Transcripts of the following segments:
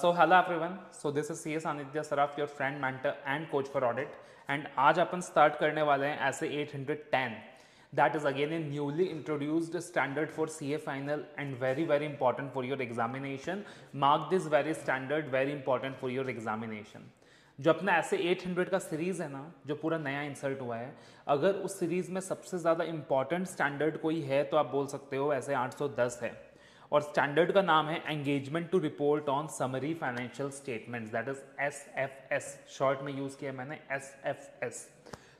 So hello everyone. So this is CA Sanidhya Saraf, your friend, mentor and coach for audit. And आज अपन start करने वाले हैं SA 810. That is again a newly introduced standard for CA final and very important for your examination. Mark this very standard, very important for your examination. जो अपना ऐसे 800 का series है ना, जो पूरा नया इंसर्ट हुआ है, अगर उस सीरीज़ में सबसे ज़्यादा इम्पॉर्टेंट स्टैंडर्ड कोई है तो आप बोल सकते हो ऐसे 810 है. और स्टैंडर्ड का नाम है engagement to report on summary financial statements, that is SFS. Short में यूज़ किया मैंने SFS.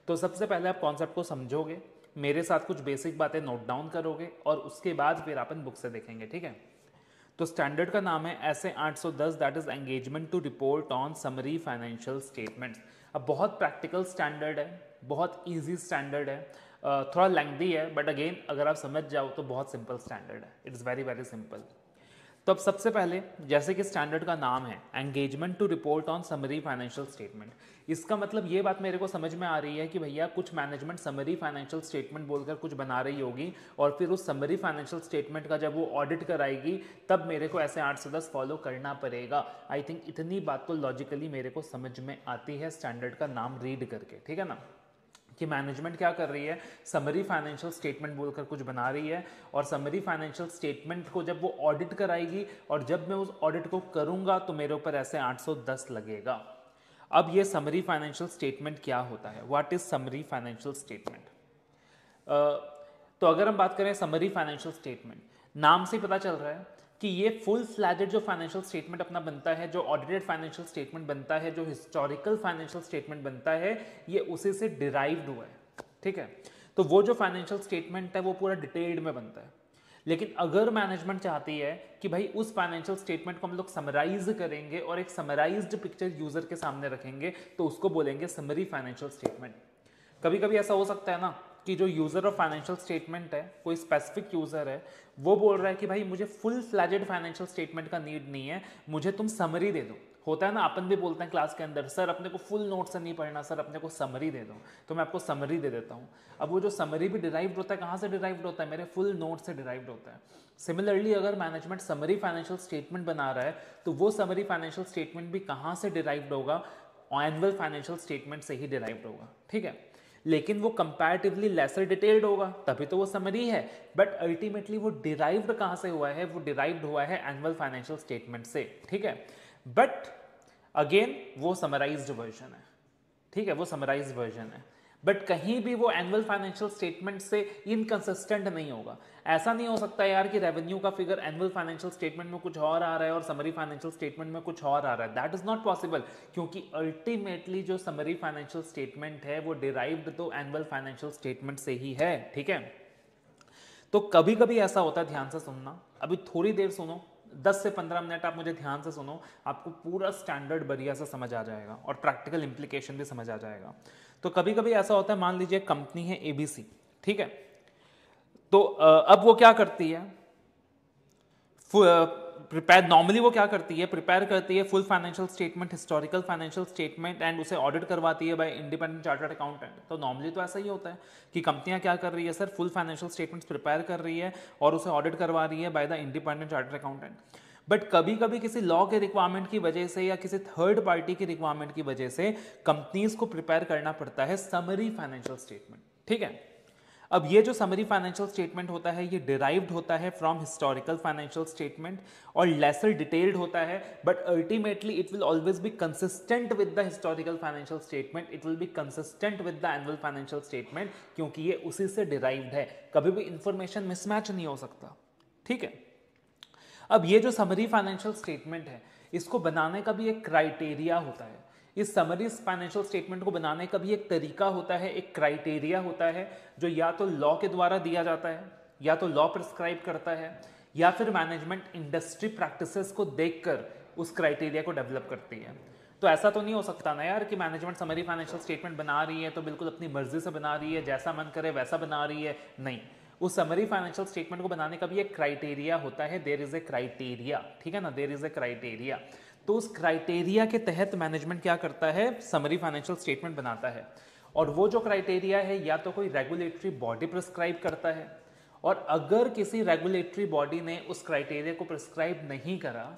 तो सबसे पहले आप कॉन्सेप्ट को समझोगे, मेरे साथ कुछ बेसिक बातें नोट डाउन करोगे और उसके बाद फिर अपन बुक से देखेंगे, ठीक है. तो स्टैंडर्ड का नाम है SA 810, that is engagement to report on summary financial statements. अब बहुत प्रैक्टिकल स्टैंडर्ड है, बहुत इजी स्टैंडर्ड है, थोड़ा लेंथी है, बट अगेन अगर आप समझ जाओ तो बहुत सिंपल स्टैंडर्ड है. It's very simple. तो अब सबसे पहले, जैसे कि स्टैंडर्ड का नाम है engagement to report on summary financial statement, इसका मतलब ये बात मेरे को समझ में आ रही है कि भैया कुछ मैनेजमेंट समरी फाइनेंशियल स्टेटमेंट बोलकर कुछ बना रही होगी और फिर उस समरी फाइनेंशियल स्टेटमेंट का जब वो ऑडिट कराएगी तब मेरे को ऐसे 810 फॉलो करना पड़ेगा. आई थिंक इतनी बात तो लॉजिकली मेरे को समझ में आती है स्टैंडर्ड का नाम रीड करके, ठीक है ना, कि मैनेजमेंट क्या कर रही है, समरी फाइनेंशियल स्टेटमेंट बोलकर कुछ बना रही है और समरी फाइनेंशियल स्टेटमेंट को जब वो ऑडिट कराएगी और जब मैं उस ऑडिट को करूँगा तो मेरे ऊपर ऐसे 810 लगेगा. अब ये समरी फाइनेंशियल स्टेटमेंट क्या होता है, what is summary financial statement. तो अगर हम बात करें समरी फाइनेंशियल स्टेटमेंट, नाम से पता चल रहा है कि ये फुल फ्लैजेड जो फाइनेंशियल स्टेटमेंट अपना बनता है, जो ऑडिटेड फाइनेंशियल स्टेटमेंट बनता है, जो हिस्टोरिकल फाइनेंशियल स्टेटमेंट बनता है, ये उसी से डिराइव्ड हुआ है, ठीक है. तो वो जो फाइनेंशियल स्टेटमेंट है वो पूरा डिटेल्ड में बनता है. लेकिन अगर मैनेजमेंट चाहती है कि भाई उस फाइनेंशियल स्टेटमेंट को हम लोग समराइज करेंगे और एक समराइज्ड पिक्चर यूजर के सामने रखेंगे तो उसको बोलेंगे समरी फाइनेंशियल स्टेटमेंट. कभी कभी ऐसा हो सकता है ना कि जो यूज़र ऑफ फाइनेंशियल स्टेटमेंट है, कोई स्पेसिफिक यूज़र है, वो बोल रहा है कि भाई मुझे फुल फ्लैजेड फाइनेंशियल स्टेटमेंट का नीड नहीं है, मुझे तुम समरी दे दो. होता है ना, अपन भी बोलते हैं क्लास के अंदर, सर अपने को फुल नोट से नहीं पढ़ना, सर अपने को समरी दे दो. तो मैं आपको समरी दे देता हूँ. अब वो जो समरी भी डिराइव्ड होता है, कहाँ से डिराइव्ड होता है, मेरे फुल नोट से डिराइव्ड होता है. सिमिलरली अगर मैनेजमेंट समरी फाइनेंशियल स्टेटमेंट बना रहा है तो वो समरी फाइनेंशियल स्टेटमेंट भी कहाँ से डिराइव्ड होगा, एनुअल फाइनेंशियल स्टेटमेंट से ही डिराइव्ड होगा, ठीक है. लेकिन वो कंपैरेटिवली लेसर डिटेल्ड होगा, तभी तो वो समरी है. बट अल्टीमेटली वो डिराइव्ड कहाँ से हुआ है, वो डिराइव्ड हुआ है एनुअल फाइनेंशियल स्टेटमेंट से, ठीक है. बट अगेन वो समराइज्ड वर्जन है, ठीक है, वो समराइज्ड वर्जन है. बट कहीं भी वो एनुअल फाइनेंशियल स्टेटमेंट से इनकंसिस्टेंट नहीं होगा. ऐसा नहीं हो सकता यार कि रेवेन्यू का फिगर एनुअल फाइनेंशियल स्टेटमेंट में कुछ और आ रहा है और समरी फाइनेंशियल स्टेटमेंट में कुछ और आ रहा है. दैट इज नॉट पॉसिबल, क्योंकि अल्टीमेटली जो समरी फाइनेंशियल स्टेटमेंट है वो डिराइव्ड तो एनुअल फाइनेंशियल स्टेटमेंट से ही है, ठीक है. तो कभी कभी ऐसा होता है, ध्यान से सुनना, अभी थोड़ी देर सुनो, 10 से 15 मिनट आप मुझे ध्यान से सुनो, आपको पूरा स्टैंडर्ड बढ़िया से समझ आ जाएगा और प्रैक्टिकल इम्प्लीकेशन भी समझ आ जाएगा. तो कभी कभी ऐसा होता है, मान लीजिए कंपनी है ABC, ठीक है. तो अब वो क्या करती है, प्रिपेयर, नॉर्मली वो क्या करती है, प्रिपेयर करती है full financial statement, historical financial statement and उसे ऑडिट करवाती है बाय इंडिपेंडेंट चार्टर्ड अकाउंटेंट. तो नॉर्मली तो ऐसा ही होता है कि कंपनियां क्या कर रही है, sir full financial statements prepare कर रही है और उसे ऑडिट करवा रही है by the independent chartered accountant. But कभी कभी किसी लॉ के रिक्वायरमेंट की वजह से या किसी थर्ड पार्टी की रिक्वायरमेंट की वजह से कंपनीज को प्रिपेयर करना पड़ता है समरी फाइनेंशियल स्टेटमेंट, ठीक है. अब ये जो समरी फाइनेंशियल स्टेटमेंट होता है ये डिराइव्ड होता है फ्रॉम हिस्टोरिकल फाइनेंशियल स्टेटमेंट और लेसर डिटेल्ड होता है. But ultimately it will always be consistent with the historical financial statement, it will be consistent with the annual financial statement, क्योंकि ये उसी से डिराइव्ड है. कभी भी इंफॉर्मेशन मिसमैच नहीं हो सकता, ठीक है. अब ये जो समरी फाइनेंशियल स्टेटमेंट है इसको बनाने का भी एक क्राइटेरिया होता है, इस समरी फाइनेंशियल स्टेटमेंट को बनाने का भी एक तरीका होता है, एक क्राइटेरिया होता है, जो या तो लॉ के द्वारा दिया जाता है, या तो लॉ प्रिस्क्राइब करता है, या फिर मैनेजमेंट इंडस्ट्री प्रैक्टिसेस को देखकर उस क्राइटेरिया को डेवलप करती है. तो ऐसा तो नहीं हो सकता ना यार कि मैनेजमेंट समरी फाइनेंशियल स्टेटमेंट बना रही है तो बिल्कुल अपनी मर्जी से बना रही है, जैसा मन करे वैसा बना रही है. नहीं, उस समरी फाइनेंशियल स्टेटमेंट को बनाने का भी एक क्राइटेरिया होता है, देयर इज ए क्राइटेरिया, ठीक है ना, देयर इज ए क्राइटेरिया. तो उस क्राइटेरिया के तहत मैनेजमेंट क्या करता है, समरी फाइनेंशियल स्टेटमेंट बनाता है. और वो जो क्राइटेरिया है या तो कोई रेगुलेटरी बॉडी प्रिस्क्राइब करता है, और अगर किसी रेगुलेटरी बॉडी ने उस क्राइटेरिया को प्रिस्क्राइब नहीं करा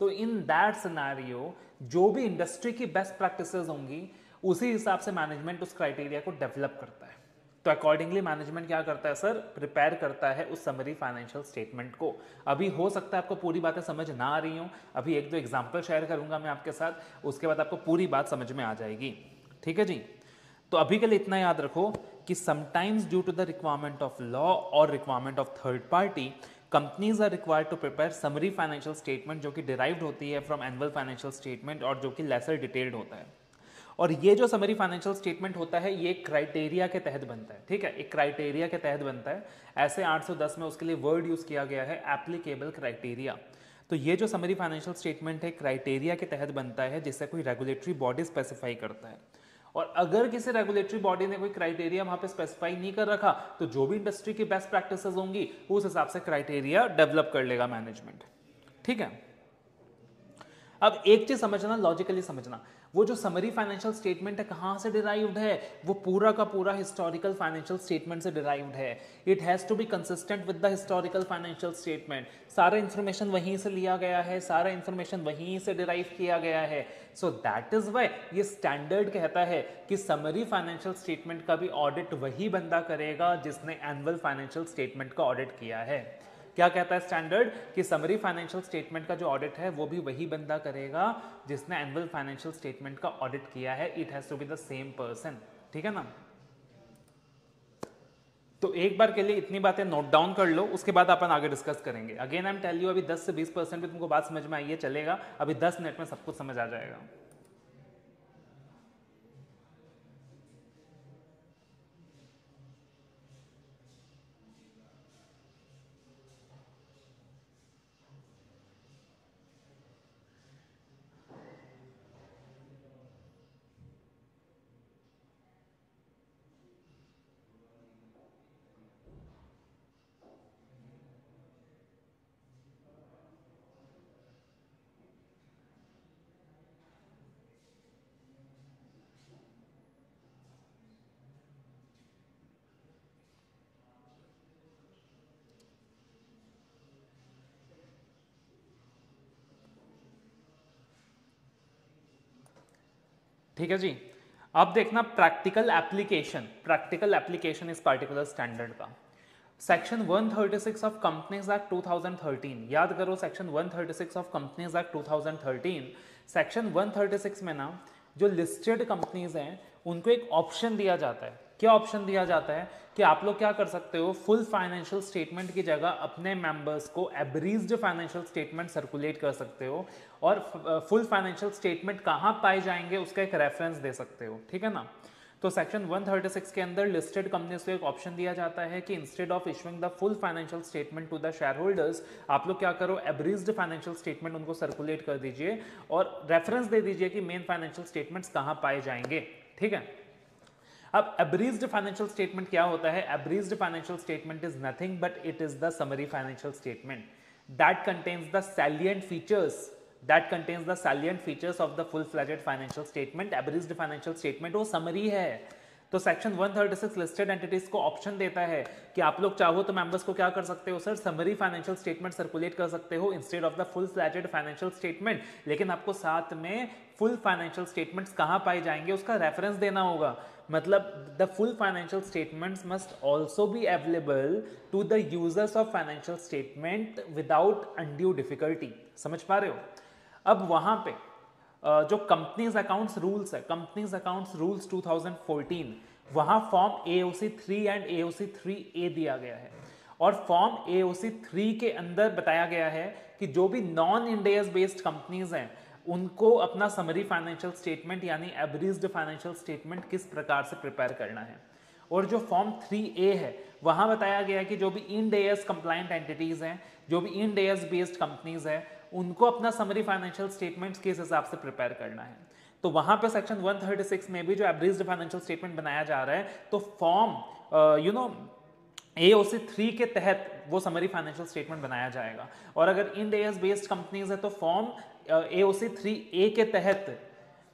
तो इन दैट सिनेरियो जो भी इंडस्ट्री की बेस्ट प्रैक्टिसेस होंगी उसी हिसाब से मैनेजमेंट उस क्राइटेरिया को डेवलप करता है। तो अकॉर्डिंगली मैनेजमेंट क्या करता है सर, प्रिपेयर करता है उस समरी फाइनेंशियल स्टेटमेंट को। अभी हो सकता है आपको पूरी बातें समझ ना आ रही हो, अभी एक दो एग्जांपल शेयर करूंगा मैं आपके साथ, उसके बाद आपको पूरी बात समझ में आ जाएगी। ठीक है जी, तो अभी के लिए इतना याद रखो कि sometimes due to the requirement of law और requirement of third party companies are required to prepare summary financial statement जो कि डिराइव्ड होती है फ्रॉम एनुअल फाइनेंशियल स्टेटमेंट और जो कि लेसर डिटेल्ड होता है। और ये जो समरी फाइनेंशियल स्टेटमेंट होता है ये क्राइटेरिया के तहत बनता है। ठीक है, एक क्राइटेरिया के तहत बनता है। एसए 810 में उसके लिए वर्ड यूज किया गया है एप्लीकेबल क्राइटेरिया। तो ये जो समरी फाइनेंशियल स्टेटमेंट है क्राइटेरिया के तहत बनता है जिसे कोई रेगुलेटरी बॉडी स्पेसिफाई करता है। और अगर किसी रेगुलेटरी बॉडी ने कोई क्राइटेरिया वहां पे स्पेसिफाई नहीं कर रखा तो जो भी इंडस्ट्री की बेस्ट प्रैक्टिसेस होंगी उस हिसाब से क्राइटेरिया डेवलप कर लेगा मैनेजमेंट। ठीक है, अब एक चीज समझना, लॉजिकली समझना, वो जो समरी फाइनेंशियल स्टेटमेंट है कहाँ से डिराइव्ड है, वो पूरा का पूरा हिस्टोरिकल फाइनेंशियल स्टेटमेंट से डिराइव्ड है। It has to be consistent with the historical financial statement. सारा इन्फॉर्मेशन वहीं से लिया गया है, सारा इन्फॉर्मेशन वहीं से डिराइव किया गया है। सो दैट इज वाई ये स्टैंडर्ड कहता है कि समरी फाइनेंशियल स्टेटमेंट का भी ऑडिट वही बंदा करेगा जिसने एनुअल फाइनेंशियल स्टेटमेंट का ऑडिट किया है। क्या कहता है स्टैंडर्ड कि समरी फाइनेंशियल स्टेटमेंट का जो ऑडिट है वो भी वही बंदा करेगा जिसने एनुअल फाइनेंशियल स्टेटमेंट का ऑडिट किया है। It has to be the same person. ठीक है ना, तो एक बार के लिए इतनी बातें नोट डाउन कर लो, उसके बाद अपन आगे डिस्कस करेंगे। Again I am tell you, अभी 10 से 20% भी तुमको बात समझ में आई है चलेगा, अभी 10 मिनट में सब कुछ समझ आ जाएगा। ठीक है जी, अब देखना प्रैक्टिकल एप्लीकेशन इस पार्टिकुलर स्टैंडर्ड का। सेक्शन 136 ऑफ कंपनीज एक्ट 2013, याद करो section 136 of companies act 2013। Section 136 में ना जो लिस्टेड कंपनीज हैं उनको एक ऑप्शन दिया जाता है। क्या ऑप्शन दिया जाता है कि आप लोग क्या कर सकते हो, फुल फाइनेंशियल स्टेटमेंट की जगह अपने मेंबर्स को एब्रीज्ड फाइनेंशियल स्टेटमेंट सर्कुलेट कर सकते हो और फुल फाइनेंशियल स्टेटमेंट कहाँ पाए जाएंगे उसका एक रेफरेंस दे सकते हो। ठीक है ना, तो सेक्शन 136 के अंदर लिस्टेड कंपनीज को एक ऑप्शन दिया जाता है कि instead of issuing the full financial statement to the share holders, आप लोग क्या करो, एब्रीज्ड फाइनेंशियल स्टेटमेंट उनको सर्कुलेट कर दीजिए और रेफरेंस दे दीजिए कि मेन फाइनेंशियल स्टेटमेंट्स कहाँ पाए जाएंगे। ठीक है, अब एब्रीज्ड फाइनेंशियल स्टेटमेंट क्या होता है? Abridged financial statement is nothing but it is the summary financial statement that contains the salient features of the full fledged financial statement. Abridged financial statement वो समरी है। तो सेक्शन 136 लिस्टेड एंटिटीज को option देता है कि आप लोग चाहो तो मेंबर्स को क्या कर सकते हो sir, summary financial statement circulate कर सकते हो instead of the full fledged financial statement, लेकिन आपको साथ में फुल फाइनेंशियल स्टेटमेंट्स कहाँ पाए जाएंगे उसका रेफरेंस देना होगा। मतलब the full financial statements must also be available to the users of financial statement without undue difficulty. समझ पा रहे हो? अब वहाँ पे जो कंपनीज अकाउंट्स रूल्स है, कंपनीज अकाउंट्स रूल्स 2014, वहाँ form AOC 3 and AOC 3A दिया गया है और फॉर्म AOC 3 के अंदर बताया गया है कि जो भी नॉन इंडियस बेस्ड कंपनीज हैं उनको अपना समरी फाइनेंशियल स्टेटमेंट यानी एब्रीज्ड फाइनेंशियल स्टेटमेंट किस प्रकार से प्रिपेयर करना है। और जो फॉर्म 3A है वहाँ बताया गया है कि जो भी इंड एएस कंप्लाइंट एंटिटीज हैं, जो भी इंड एएस बेस्ड कंपनीज हैं उनको अपना समरी फाइनेंशियल स्टेटमेंट्स किस हिसाब से प्रिपेयर करना है। तो वहाँ पे सेक्शन 136 में भी जो एब्रीज्ड फाइनेंशियल स्टेटमेंट बनाया जा रहा है तो फॉर्म AOC 3 के तहत वो समरी फाइनेंशियल स्टेटमेंट बनाया जाएगा। और अगर इंड एएस बेस्ड कंपनीज है तो फॉर्म AOC 3A के तहत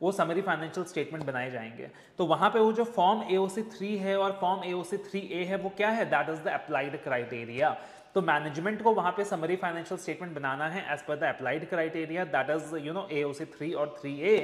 वो समरी फाइनेंशियल स्टेटमेंट बनाए जाएंगे। तो वहाँ पे वो जो फॉर्म AOC 3 है और फॉर्म AOC 3A है वो क्या है, that is the applied criteria. तो मैनेजमेंट को वहाँ पे समरी फाइनेंशियल स्टेटमेंट बनाना है as per the applied criteria that is you know AOC 3 और 3A,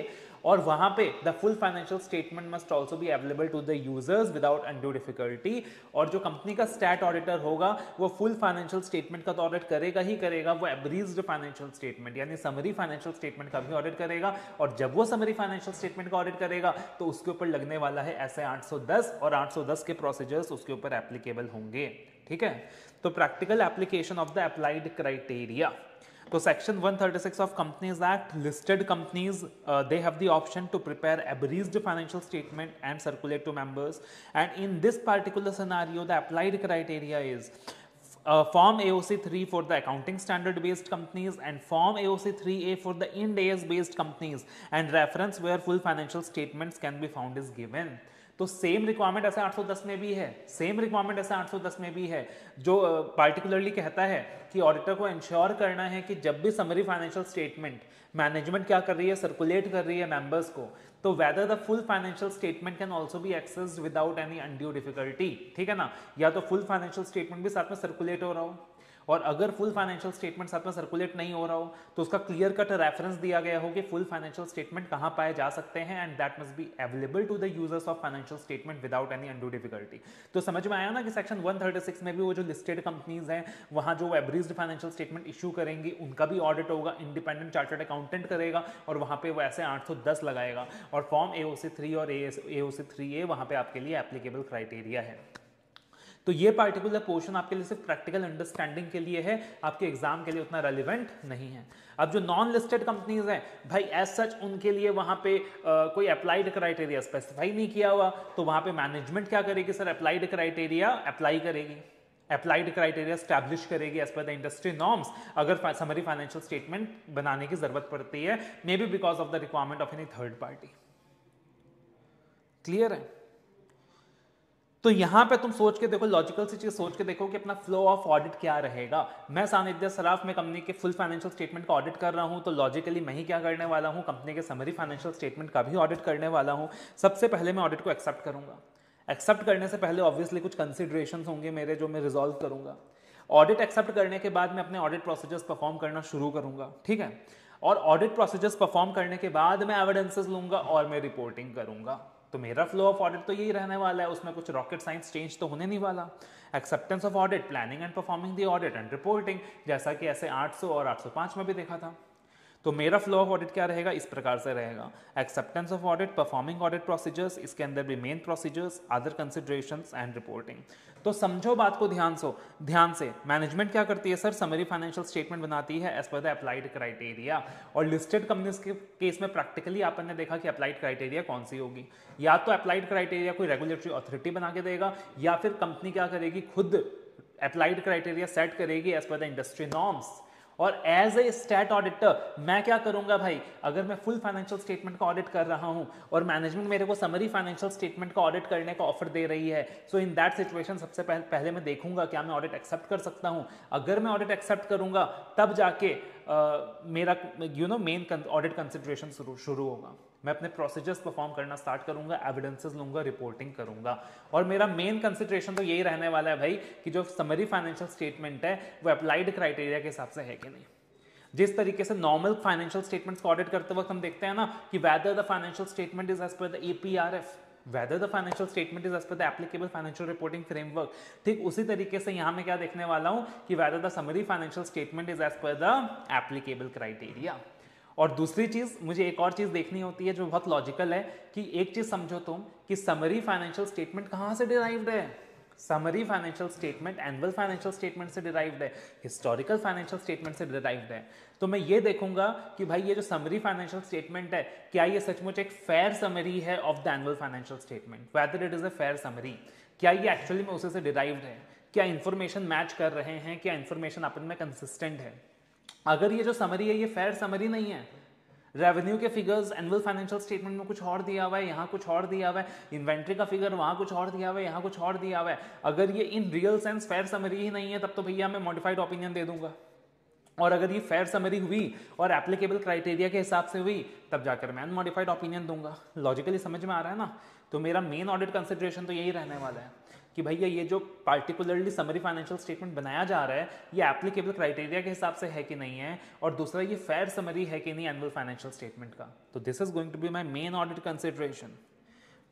और वहाँ पे the full financial statement must also भी available to the users without undue difficulty. और जो कंपनी का स्टैट ऑडिटर होगा वो फुल फाइनेंशियल स्टेटमेंट का तो ऑडिट करेगा ही करेगा, वो एब्रीज्ड फाइनेंशियल स्टेटमेंट यानी समरी फाइनेंशियल स्टेटमेंट का भी ऑडिट करेगा। और जब वो समरी फाइनेंशियल स्टेटमेंट का ऑडिट करेगा तो उसके ऊपर लगने वाला है SA 810, और 810 के प्रोसीजर्स उसके ऊपर एप्लीकेबल होंगे। ठीक है, तो practical application of the applied criteria. तो section 136 of companies act, listed companies they have the option to prepare abridged financial statement and circulate to members, and in this particular scenario the applied criteria is Form AOC 3 for the accounting standard based companies and Form AOC 3A for the Ind AS based companies, and reference where full financial statements can be found is given। तो same requirement SA 810 में भी है, same requirement SA 810 में भी है, जो particularly कहता है कि ऑडिटर को इंश्योर करना है कि जब भी समरी फाइनेंशियल स्टेटमेंट मैनेजमेंट क्या कर रही है, सर्कुलेट कर रही है मेंबर्स को, तो whether the full financial statement can also be accessed without any undue difficulty. ठीक है ना, या तो फुल फाइनेंशियल स्टेटमेंट भी साथ में सर्कुलेट हो रहा हो, और अगर फुल फाइनेंशियल स्टेटमेंट साथ में सर्कुलेट नहीं हो रहा हो तो उसका क्लियर कट रेफरेंस दिया गया हो कि फुल फाइनेंशियल स्टेटमेंट कहाँ पाए जा सकते हैं, and that must be available to the users of financial statement without any undue difficulty. तो समझ में आया ना कि सेक्शन 136 में भी वो जो लिस्टेड कंपनीज हैं वहाँ जो एब्रीज्ड फाइनेंशियल स्टेटमेंट इशू करेंगी उनका भी ऑडिट होगा, इंडिपेंडेंट चार्टर्ड अकाउंटेंट करेगा, और वहाँ पे वो ऐसे 810 लगाएगा, और फॉर्म AOC 3 और AOC 3A वहाँ पे आपके लिए एप्लीकेबल क्राइटेरिया है। तो ये पार्टिकुलर पोर्शन आपके लिए सिर्फ प्रैक्टिकल अंडरस्टैंडिंग के लिए है, आपके एग्जाम के लिए उतना रेलिवेंट नहीं है। अब जो नॉन लिस्टेड कंपनीज हैं भाई एज सच उनके लिए वहाँ पे कोई अप्लाइड क्राइटेरिया स्पेसिफाई नहीं किया हुआ, तो वहाँ पे मैनेजमेंट क्या करेगी सर, अप्लाइड क्राइटेरिया अप्लाई करेगी, अप्लाइड क्राइटेरिया एस्टैब्लिश करेगी as per the industry norms अगर समरी फाइनेंशियल स्टेटमेंट बनाने की जरूरत पड़ती है, may be because of the requirement of any third party. Clear है? तो यहाँ पे तुम सोच के देखो, लॉजिकल सी चीज सोच के देखो कि अपना फ्लो ऑफ ऑडिट क्या रहेगा। मैं सानिध्य सराफ में कंपनी के फुल फाइनेंशियल स्टेटमेंट का ऑडिट कर रहा हूँ, तो लॉजिकली मैं ही क्या करने वाला हूँ, कंपनी के समरी फाइनेंशियल स्टेटमेंट का भी ऑडिट करने वाला हूँ। सबसे पहले मैं ऑडिट को एक्सेप्ट करूंगा, एक्सेप्ट करने से पहले ऑब्वियसली कुछ कंसिडरेशन होंगे मेरे जो मैं रिजॉल्व करूंगा। ऑडिट एक्सेप्ट करने के बाद मैं अपने ऑडिट प्रोसीजर्स परफॉर्म करना शुरू करूंगा। ठीक है, और ऑडिट प्रोसीजर्स परफॉर्म करने के बाद मैं एविडेंसेस लूंगा और मैं रिपोर्टिंग करूंगा। तो मेरा फ्लो ऑफ ऑडिट तो यही रहने वाला है, उसमें कुछ रॉकेट साइंस चेंज तो होने नहीं वाला। Acceptance of audit, planning and performing the audit and reporting, जैसा कि ऐसे 800 और 805 में भी देखा था। तो मेरा फ्लो ऑफ ऑडिट क्या रहेगा, इस प्रकार से रहेगा, acceptance of audit, performing audit procedures, इसके अंदर भी main procedures, other considerations and reporting. तो समझो बात को ध्यान से, मैनेजमेंट क्या करती है सर, समरी फाइनेंशियल स्टेटमेंट बनाती है as per the applied criteria, और लिस्टेड कंपनीज के केस में प्रैक्टिकली आपने देखा कि अप्लाइड क्राइटेरिया कौन सी होगी, या तो अप्लाइड क्राइटेरिया कोई रेगुलेटरी अथॉरिटी बना के देगा, या फिर कंपनी क्या करेगी, खुद अप्लाइड क्राइटेरिया सेट करेगी as per the industry norms. और एज ए स्टैट ऑडिटर मैं क्या करूंगा भाई, अगर मैं फुल फाइनेंशियल स्टेटमेंट का ऑडिट कर रहा हूं और मैनेजमेंट मेरे को समरी फाइनेंशियल स्टेटमेंट का ऑडिट करने का ऑफर दे रही है, सो इन दैट सिचुएशन सबसे पहले मैं देखूंगा क्या मैं ऑडिट एक्सेप्ट कर सकता हूं। अगर मैं ऑडिट एक्सेप्ट करूंगा तब जाके मेरा मेन ऑडिट कंसिडरेशन शुरू होगा। मैं अपने प्रोसीजर्स परफॉर्म करना स्टार्ट करूंगा, एविडेंसेस लूंगा, रिपोर्टिंग करूंगा, और मेरा मेन कंसिडरेशन तो यही रहने वाला है भाई कि जो समरी फाइनेंशियल स्टेटमेंट है वो अप्लाइड क्राइटेरिया के हिसाब से है कि नहीं। जिस तरीके से नॉर्मल फाइनेंशियल स्टेटमेंट्स को ऑडिट करते वक्त हम देखते हैं ना कि whether the financial statement is as per the APRF, whether the financial statement is as per the applicable financial reporting framework, ठीक उसी तरीके से यहाँ मैं क्या देखने वाला हूँ कि whether the summary financial statement is as per the applicable criteria. और दूसरी चीज मुझे एक और चीज देखनी होती है जो बहुत लॉजिकल है, कि एक चीज समझो तुम कि समरी फाइनेंशियल स्टेटमेंट कहाँ से डिराइव्ड है। Summary financial statement annual financial statement से डिराइव्ड है, हिस्टोरिकल फाइनेंशियल स्टेटमेंट से डिराइव्ड है। तो मैं ये देखूंगा कि भाई ये जो समरी फाइनेंशियल स्टेटमेंट है क्या ये सचमुच एक फेयर समरी है of the annual financial statement, whether it is a fair summary, क्या ये एक्चुअली में उसी से डिराइव्ड है, क्या इंफॉर्मेशन मैच कर रहे हैं, क्या इंफॉर्मेशन अपन में कंसिस्टेंट है। अगर ये जो समरी है ये फेयर समरी नहीं है, रेवेन्यू के फिगर्स एनुअल फाइनेंशियल स्टेटमेंट में कुछ और दिया हुआ है, यहाँ कुछ और दिया हुआ है, इन्वेंट्री का फिगर वहाँ कुछ और दिया हुआ है, यहाँ कुछ और दिया हुआ है, अगर ये in real sense fair summary ही नहीं है तब तो भैया मैं मॉडिफाइड ओपिनियन दे दूंगा। और अगर ये फेयर समरी हुई और एप्लीकेबल क्राइटेरिया के हिसाब से हुई तब जाकर मैं अनमॉडिफाइड ओपिनियन दूंगा। लॉजिकली समझ में आ रहा है ना। तो मेरा मेन ऑडिट कंसिडरेशन तो यही रहने वाला है कि भैया ये जो पार्टिकुलरली समरी फाइनेंशियल स्टेटमेंट बनाया जा रहा है ये एप्लीकेबल क्राइटेरिया के हिसाब से है कि नहीं है, और दूसरा ये फेयर समरी है कि नहीं एनुअल फाइनेंशियल स्टेटमेंट का. तो this is going to be my main audit consideration.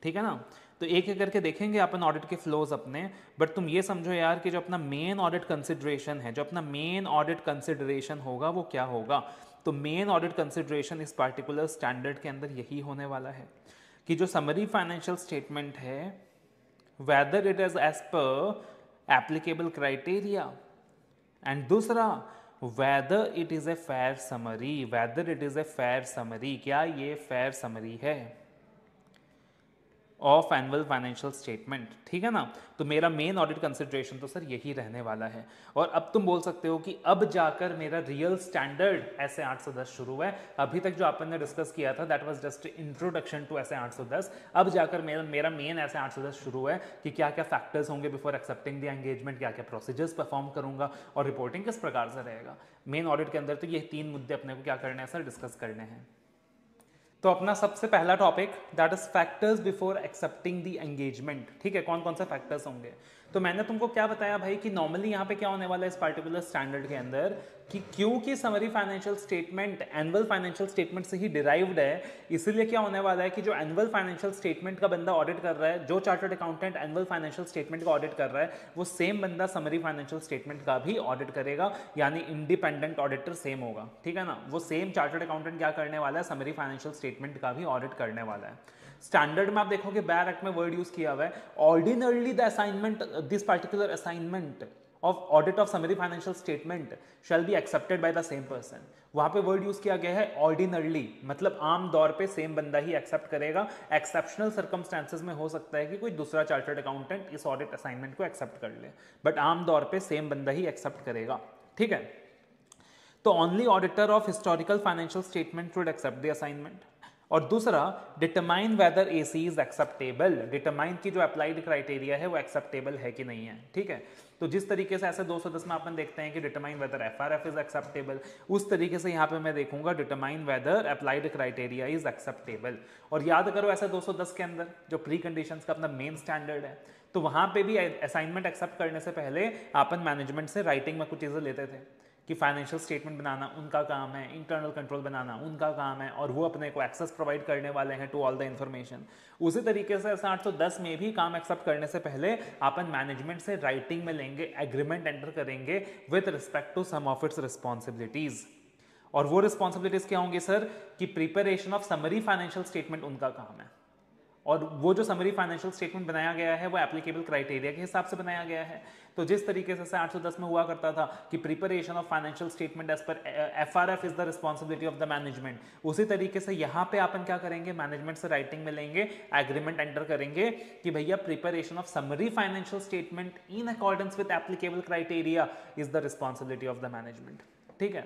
ठीक है ना, तो एक एक करके देखेंगे अपन ऑडिट के फ्लोज अपने. बट तुम ये समझो यार कि जो अपना मेन ऑडिट कंसिडरेशन है, जो अपना मेन ऑडिट कंसिडरेशन होगा वो क्या होगा. तो मेन ऑडिट कंसिडरेशन इस पार्टिकुलर स्टैंडर्ड के अंदर यही होने वाला है कि जो समरी फाइनेंशियल स्टेटमेंट है whether it is as per applicable criteria, and दूसरा whether it is a fair summary, whether it is a fair summary, क्या ये fair summary है ऑफ एनुअल फाइनेंशियल स्टेटमेंट. ठीक है ना, तो मेरा मेन ऑडिट कंसिडरेशन तो सर यही रहने वाला है. और अब तुम बोल सकते हो कि अब जाकर मेरा रियल स्टैंडर्ड SA 810 शुरू है. अभी तक जो आपने डिस्कस किया था that was just introduction to SA 810. अब जाकर मेरा मेन SA 810 शुरू है कि क्या क्या फैक्टर्स होंगे बिफोर एक्सेप्टिंग द एंगेजमेंट, क्या क्या प्रोसीजर्स परफॉर्म करूंगा और रिपोर्टिंग किस प्रकार से रहेगा. मेन ऑडिट के अंदर तो ये तीन मुद्दे अपने को क्या करने हैं सर, डिस्कस करने हैं. तो अपना सबसे पहला topic that is factors before accepting the engagement. ठीक है, कौन कौन से फैक्टर्स होंगे. तो मैंने तुमको क्या बताया भाई कि नॉर्मली यहाँ पे क्या होने वाला है इस पार्टिकुलर स्टैंडर्ड के अंदर कि क्योंकि summary financial statement annual financial statement से ही डिराइव्ड है, इसीलिए क्या होने वाला है कि जो एनुअल फाइनेंशियल स्टेटमेंट का बंदा ऑडिट कर रहा है, जो chartered accountant annual financial statement का ऑडिट कर रहा है, वो सेम बंदा समरी फाइनेंशियल स्टेटमेंट का भी ऑडिट करेगा. यानी इंडिपेंडेंट ऑडिटर सेम होगा. ठीक है ना, वो सेम चार्टर्ड अकाउंटेंट क्या करने वाला है, समरी फाइनेंशियल स्टेटमेंट का भी ऑडिट करने वाला है. स्टैंडर्ड में आप देखोगे बैर एक्ट में वर्ड यूज किया हुआ है ordinarily the assignment, this particular assignment of audit of summary financial statement shall be accepted by the same person. वहाँ पे वर्ड यूज किया गया है ordinarily, मतलब आम दौर पे सेम बंदा ही एक्सेप्ट करेगा. एक्सेप्शनल सर्कमस्टांसेस में हो सकता है कि कोई दूसरा चार्टर्ड अकाउंटेंट इस ऑडिट असाइनमेंट को एक्सेप्ट कर ले, बट आम दौर पे सेम बंदा ही एक्सेप्ट करेगा. ठीक है, तो only auditor of historical financial statement should accept the assignment. और दूसरा determine whether AC is acceptable, determine की जो अप्लाइड क्राइटेरिया है वो एक्सेप्टेबल है कि नहीं है. ठीक है, तो जिस तरीके से ऐसे 210 में अपन देखते हैं कि determine whether FRF is acceptable, उस तरीके से यहाँ पे मैं देखूंगा determine whether applied criteria is acceptable. और याद करो ऐसे 210 के अंदर जो प्री कंडीशंस का अपना मेन स्टैंडर्ड है, तो वहाँ पे भी असाइनमेंट एक्सेप्ट करने से पहले अपन मैनेजमेंट से राइटिंग में कुछ चीज़ें लेते थे कि फाइनेंशियल स्टेटमेंट बनाना उनका काम है, इंटरनल कंट्रोल बनाना उनका काम है, और वो अपने को एक्सेस प्रोवाइड करने वाले हैं टू ऑल द इन्फॉर्मेशन. उसी तरीके से 810 में भी काम एक्सेप्ट करने से पहले अपन मैनेजमेंट से राइटिंग में लेंगे, एग्रीमेंट एंटर करेंगे with respect to some of its responsibilities. और वो रिस्पॉन्सिबिलिटीज़ क्या होंगी सर, कि preparation of summary financial statement उनका काम है, और वो जो समरी फाइनेंशियल स्टेटमेंट बनाया गया है वो एप्लीकेबल क्राइटेरिया के हिसाब से बनाया गया है. तो जिस तरीके से 810 में हुआ करता था कि preparation of financial statement as per FRF is the responsibility of the management, उसी तरीके से यहाँ पे अपन क्या करेंगे, मैनेजमेंट से राइटिंग में लेंगे, एग्रीमेंट एंटर करेंगे कि भैया preparation of summary financial statement in accordance with applicable criteria is the responsibility of the management. ठीक है,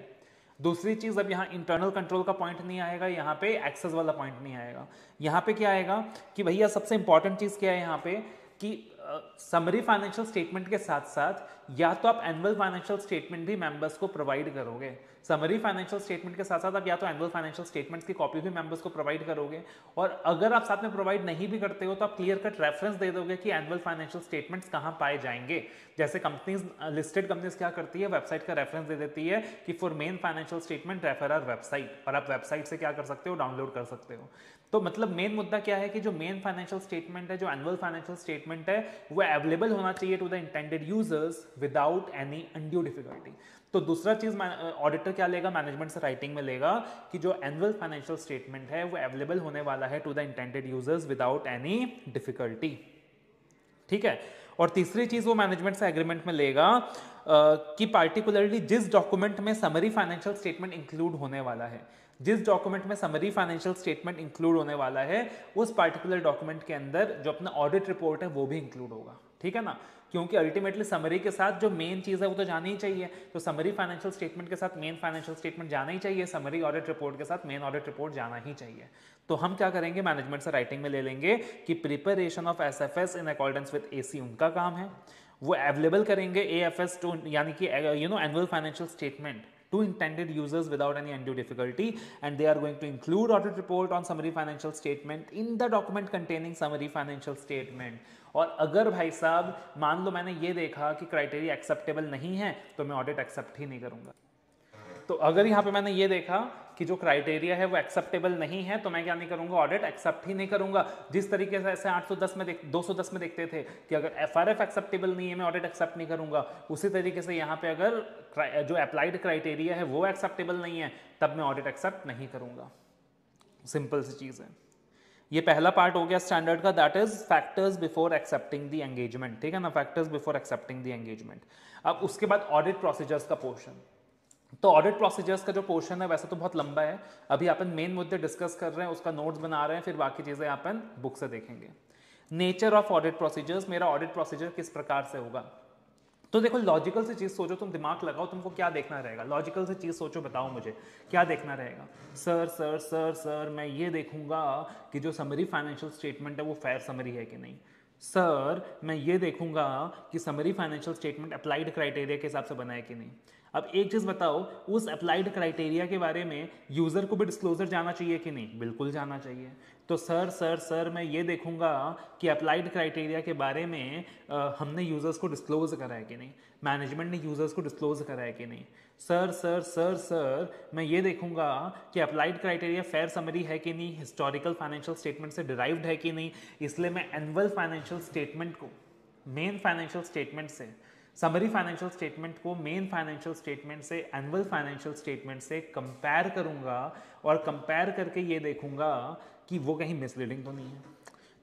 दूसरी चीज़, अब यहाँ इंटरनल कंट्रोल का पॉइंट नहीं आएगा, यहाँ पे एक्सेस वाला पॉइंट नहीं आएगा. यहाँ पे क्या आएगा कि भैया सबसे इंपॉर्टेंट चीज़ क्या है यहाँ पे कि समरी फाइनेंशियल स्टेटमेंट के साथ साथ या तो आप एनुअल फाइनेंशियल स्टेटमेंट भी मेंबर्स को प्रोवाइड करोगे. समरी फाइनेंशियल स्टेटमेंट के साथ साथ आप या तो एनुअल फाइनेंशियल स्टेटमेंट्स की कॉपी भी मेंबर्स को प्रोवाइड करोगे, और अगर आप साथ में प्रोवाइड नहीं भी करते हो तो आप क्लियर कट रेफरेंस दे दोगे कि एनुअल फाइनेंशियल स्टेटमेंट्स कहाँ पाए जाएंगे. जैसे कंपनीज, लिस्टेड कंपनीज क्या करती है, वेबसाइट का रेफरेंस दे देती है कि for main financial statement refer our website, और आप वेबसाइट से क्या कर सकते हो, डाउनलोड कर सकते हो. तो मतलब मेन मुद्दा क्या है कि जो मेन फाइनेंशियल स्टेटमेंट है, जो एनुअल फाइनेंशियल स्टेटमेंट है, वो अवेलेबल होना चाहिए to the intended users without any undue difficulty. तो दूसरा चीज ऑडिटर क्या लेगा, मैनेजमेंट से राइटिंग में लेगा कि जो एनुअल फाइनेंशियल स्टेटमेंट है वो अवेलेबल होने वाला है to the intended users without any difficulty. ठीक है, और तीसरी चीज वो मैनेजमेंट से एग्रीमेंट में लेगा कि पार्टिकुलरली जिस डॉक्यूमेंट में समरी फाइनेंशियल स्टेटमेंट इंक्लूड होने वाला है, जिस डॉक्यूमेंट में समरी फाइनेंशियल स्टेटमेंट इंक्लूड होने वाला है, उस पार्टिकुलर डॉक्यूमेंट के अंदर जो अपना ऑडिट रिपोर्ट है वो भी इंक्लूड होगा. ठीक है ना, क्योंकि अल्टीमेटली समरी के साथ जो मेन चीज़ है वो तो जानी ही चाहिए. तो समरी फाइनेंशियल स्टेटमेंट के साथ मेन फाइनेंशियल स्टेटमेंट जाना ही चाहिए, समरी ऑडिट रिपोर्ट के साथ मेन ऑडिट रिपोर्ट जाना ही चाहिए. तो हम क्या करेंगे, मैनेजमेंट से राइटिंग में ले लेंगे कि preparation of SFS in accordance with AC उनका काम है, वो अवेलेबल करेंगे AFS 2 यानी कि annual financial statement to intended users without any undue difficulty, and they are going to include audit report on summary financial statement in the document containing summary financial statement. और अगर भाई साहब मान लो मैंने ये देखा कि क्राइटेरिया एक्सेप्टेबल नहीं है तो मैं ऑडिट एक्सेप्ट ही नहीं करूंगा. तो अगर यहाँ पे मैंने ये देखा कि जो क्राइटेरिया है वो एक्सेप्टेबल नहीं है तो मैं क्या नहीं करूंगा, ऑडिट एक्सेप्ट ही नहीं करूंगा. जिस तरीके से ऐसे 810 में 210 में देखते थे कि अगर एफआरएफ एक्सेप्टेबल नहीं है मैं ऑडिट एक्सेप्ट नहीं करूंगा, उसी तरीके से यहाँ पे अगर जो अप्लाइड क्राइटेरिया है वो एक्सेप्टेबल नहीं है तब मैं ऑडिट एक्सेप्ट नहीं करूंगा. सिंपल सी चीज़ है. ये पहला पार्ट हो गया स्टैंडर्ड का, that is factors before accepting the engagement. ठीक है ना, factors before accepting the engagement. अब उसके बाद ऑडिट प्रोसीजर्स का पोर्शन. तो ऑडिट प्रोसीजर्स का जो पोर्शन है वैसे तो बहुत लंबा है, अभी अपन मेन मुद्दे डिस्कस कर रहे हैं, उसका नोट्स बना रहे हैं, फिर बाकी चीज़ें अपन बुक से देखेंगे. नेचर ऑफ ऑडिट प्रोसीजर्स, मेरा ऑडिट प्रोसीजर किस प्रकार से होगा. तो देखो लॉजिकल से चीज़ सोचो, तुम दिमाग लगाओ, तुमको क्या देखना रहेगा. लॉजिकल से चीज़ सोचो, बताओ मुझे क्या देखना रहेगा. सर सर सर सर मैं ये देखूंगा कि जो समरी फाइनेंशियल स्टेटमेंट है वो फेयर समरी है कि नहीं. सर मैं ये देखूंगा कि summary financial statement applied criteria के हिसाब से बना है कि नहीं. अब एक चीज़ बताओ, उस अप्लाइड क्राइटेरिया के बारे में यूज़र को भी डिस्क्लोजर जाना चाहिए कि नहीं. बिल्कुल जाना चाहिए. तो सर सर सर मैं ये देखूंगा कि अप्लाइड क्राइटेरिया के बारे में हमने यूज़र्स को डिस्क्लोज करा है कि नहीं, मैनेजमेंट ने यूज़र्स को डिस्क्लोज करा है कि नहीं. सर सर सर सर मैं ये देखूंगा कि अप्लाइड क्राइटेरिया फेयर समरी है कि नहीं, हिस्टोरिकल फाइनेंशियल स्टेटमेंट से डिराइव्ड है कि नहीं, इसलिए मैं एनुअल फाइनेंशियल स्टेटमेंट को मेन फाइनेंशियल स्टेटमेंट से, समरी फाइनेंशियल स्टेटमेंट को मेन फाइनेंशियल स्टेटमेंट से, एनुअल फाइनेंशियल स्टेटमेंट से कंपेयर करूंगा और कंपेयर करके ये देखूंगा कि वो कहीं मिसलीडिंग तो नहीं है.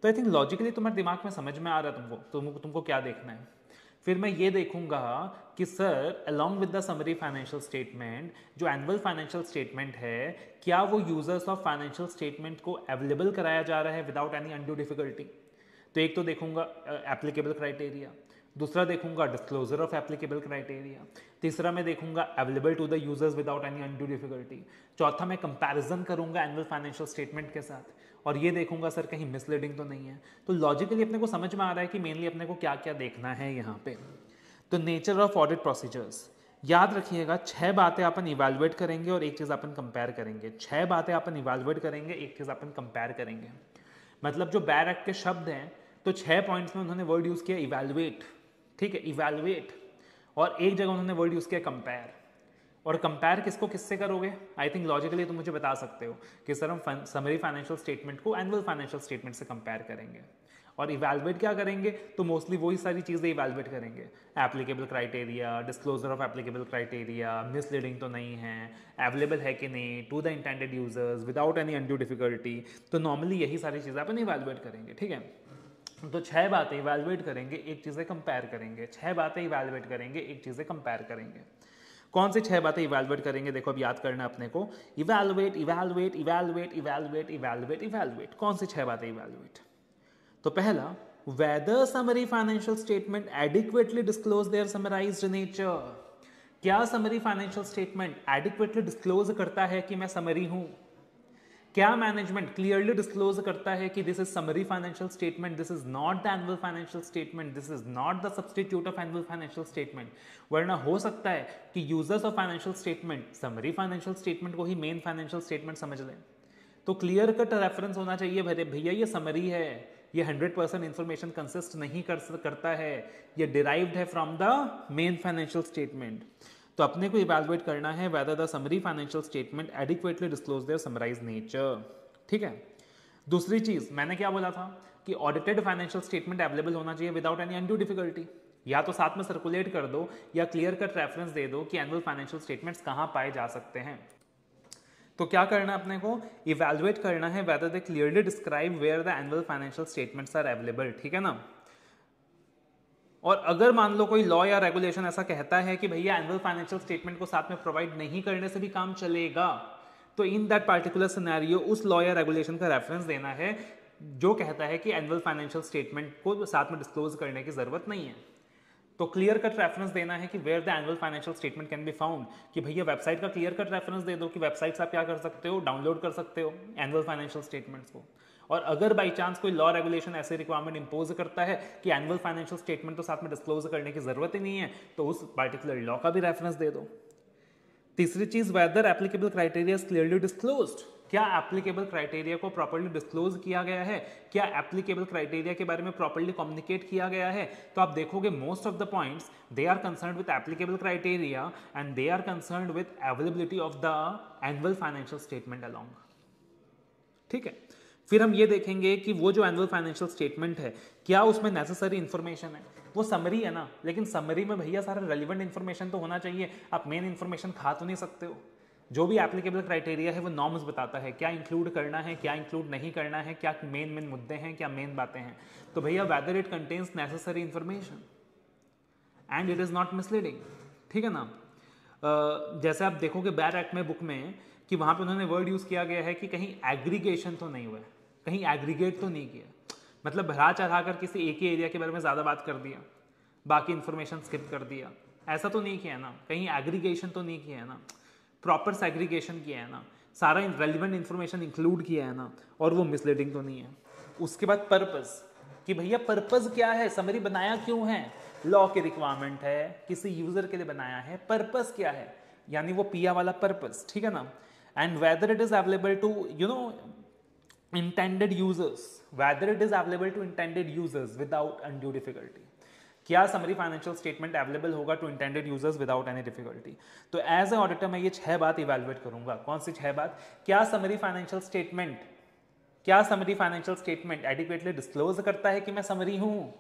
तो आई थिंक लॉजिकली तुम्हारे दिमाग में समझ में आ रहा है तुमको क्या देखना है. फिर मैं ये देखूंगा कि sir along with the summary financial statement जो एनुअल फाइनेंशियल स्टेटमेंट है क्या वो यूजर्स ऑफ फाइनेंशियल स्टेटमेंट को अवेलेबल कराया जा रहा है विदाउट एनी अनड्यू डिफिकल्टी. तो एक तो देखूंगा एप्लीकेबल क्राइटेरिया, दूसरा देखूंगा डिस्क्लोजर ऑफ एप्लीकेबल क्राइटेरिया, तीसरा मैं देखूंगा available to the users without any undue difficulty, चौथा मैं कंपैरिजन करूंगा एनुअल फाइनेंशियल स्टेटमेंट के साथ और ये देखूंगा सर कहीं मिसलीडिंग तो नहीं है. तो लॉजिकली अपने को समझ में आ रहा है कि मेनली अपने को क्या क्या देखना है यहाँ पे. तो नेचर ऑफ ऑडिट प्रोसीजर्स याद रखिएगा, 6 बातें अपन इवैल्यूएट करेंगे और एक चीज़ अपन कंपेयर करेंगे. 6 बातें अपन इवैल्यूएट करेंगे, एक चीज़ अपन कंपेयर करेंगे. मतलब जो बैर एक्ट के शब्द हैं तो 6 पॉइंट्स में उन्होंने वर्ड यूज़ किया इवैल्यूएट, ठीक है, इवैल्यूएट, और एक जगह उन्होंने वर्ड यूज़ किया कंपेयर. और कंपेयर किसको किससे करोगे. आई थिंक लॉजिकली तुम मुझे बता सकते हो कि सर हम समरी फाइनेंशियल स्टेटमेंट को एनुअल फाइनेंशियल स्टेटमेंट से कंपेयर करेंगे. और इवैल्यूएट क्या करेंगे, तो मोस्टली वही सारी चीज़ें इवैल्यूएट करेंगे, applicable criteria, disclosure of applicable criteria, misleading तो नहीं है, अवेलेबल है कि नहीं to the intended users without any undue difficulty. तो नॉर्मली यही सारी चीज़ें अपन इवैल्यूएट करेंगे, ठीक है. तो 6 बातें इवैल्यूएट करेंगे, एक चीज़ें कंपेयर करेंगे. 6 बातें इवैल्यूएट करेंगे, एक चीज़ें कंपेयर करेंगे. कौन सी 6 बातें इवैल्यूएट करेंगे, देखो अब याद करना अपने को. Evaluate evaluate evaluate evaluate evaluate evaluate. कौन सी 6 बातें इवैल्यूएट. तो पहला, whether summary financial statement adequately disclose their summarized nature. क्या summary financial statement adequately disclose करता है कि मैं समरी हूँ. क्या मैनेजमेंट क्लियरली डिस्क्लोज करता है कि this is summary financial statement, this is not the annual financial statement, this is not the substitute of annual financial statement. वरना हो सकता है कि users of financial statement summary financial statement को ही मेन फाइनेंशियल स्टेटमेंट समझ लें. तो क्लियर कट रेफरेंस होना चाहिए, भैया ये समरी है, ये 100% इन्फॉर्मेशन कंसिस्ट नहीं करता है, ये डिराइव्ड है from the main financial statement. तो अपने को इवैल्यूएट करना है whether the summary financial statement adequately disclose their summarise nature, ठीक है. दूसरी चीज मैंने क्या बोला था कि ऑडिटेड फाइनेंशियल स्टेटमेंट अवेलेबल होना चाहिए विदाउट एनी अनड्यू डिफिकल्टी. या तो साथ में सर्कुलेट कर दो या क्लियर कट रेफरेंस दे दो कि एनुअल फाइनेंशियल स्टेटमेंट्स कहाँ पाए जा सकते हैं. तो क्या करना है अपने को, इवैल्यूएट करना है whether they clearly describe where the annual financial statements are available, ठीक है ना. और अगर मान लो कोई लॉ या रेगुलेशन ऐसा कहता है कि भैया एनुअल फाइनेंशियल स्टेटमेंट को साथ में प्रोवाइड नहीं करने से भी काम चलेगा, तो इन दैट पार्टिकुलर सिनेरियो उस लॉ या रेगुलेशन का रेफरेंस देना है जो कहता है कि एनुअल फाइनेंशियल स्टेटमेंट को साथ में डिस्क्लोज करने की जरूरत नहीं है. तो क्लियर कट रेफरेंस देना है कि where the annual financial statement can be found, कि भैया वेबसाइट का क्लियर कट रेफरेंस दे दो कि वेबसाइट से आप क्या कर सकते हो, डाउनलोड कर सकते हो एनुअल फाइनेंशियल स्टेटमेंट्स को. और अगर बाई चांस कोई लॉ रेगुलेशन ऐसे रिक्वायरमेंट इंपोज करता है कि एनुअल फाइनेंशियल स्टेटमेंट तो साथ में डिस्क्लोज करने की जरूरत ही नहीं है, तो उस पार्टिकुलर लॉ का भी रेफरेंस दे दो. तीसरी चीज, whether applicable criteria is clearly disclosed, क्या एप्लीकेबल क्राइटेरिया को प्रॉपर्ली डिस्क्लोज किया गया है, क्या एप्लीकेबल क्राइटेरिया के बारे में प्रॉपर्ली कम्युनिकेट किया गया है। तो आप देखोगे most of the points they are concerned with applicable criteria and they are concerned with availability of the annual financial statement along. ठीक है, फिर हम ये देखेंगे कि वो जो एनुअल फाइनेंशियल स्टेटमेंट है क्या उसमें नेसेसरी इन्फॉर्मेशन है। वो समरी है ना, लेकिन समरी में भैया सारा रेलिवेंट इन्फॉर्मेशन तो होना चाहिए, आप मेन इन्फॉर्मेशन खा तो नहीं सकते हो। जो भी एप्लीकेबल क्राइटेरिया है वो नॉर्म्स बताता है, क्या इंक्लूड करना है, क्या इंक्लूड नहीं करना है, क्या मेन मेन मुद्दे हैं, क्या मेन बातें हैं। तो भैया whether it contains necessary information and it is not misleading. ठीक है ना, जैसे आप देखोगे बैर एक्ट में बुक में कि वहाँ पे उन्होंने वर्ड यूज़ किया गया है कि कहीं एग्रीगेशन तो नहीं हुआ, कहीं एग्रीगेट तो नहीं किया, मतलब भरा चढ़ा कर किसी एक ही एरिया के बारे में ज़्यादा बात कर दिया, बाकी इन्फॉर्मेशन स्किप कर दिया, ऐसा तो नहीं किया है ना, कहीं एग्रीगेशन तो नहीं किया है ना, प्रॉपर सेग्रीगेशन किया है ना, सारा रेलिवेंट इन्फॉर्मेशन इंक्लूड किया है ना, और वो मिसलीडिंग तो नहीं है। उसके बाद पर्पस, कि भैया पर्पस क्या है, समरी बनाया क्यों है, लॉ के रिक्वायरमेंट है, किसी यूजर के लिए बनाया है, पर्पस क्या है, यानी वो पिया वाला पर्पस। ठीक है ना, and whether it is available to you know intended users, whether it is available to intended users without undue difficulty, क्या समरी फाइनेंशियल स्टेटमेंट अवेलेबल होगा to intended users without any difficulty. तो as a auditor मैं ये 6 बात evaluate करूंगा। कौन सी 6 बात, क्या summary financial statement adequately disclose करता है कि मैं समरी हूँ,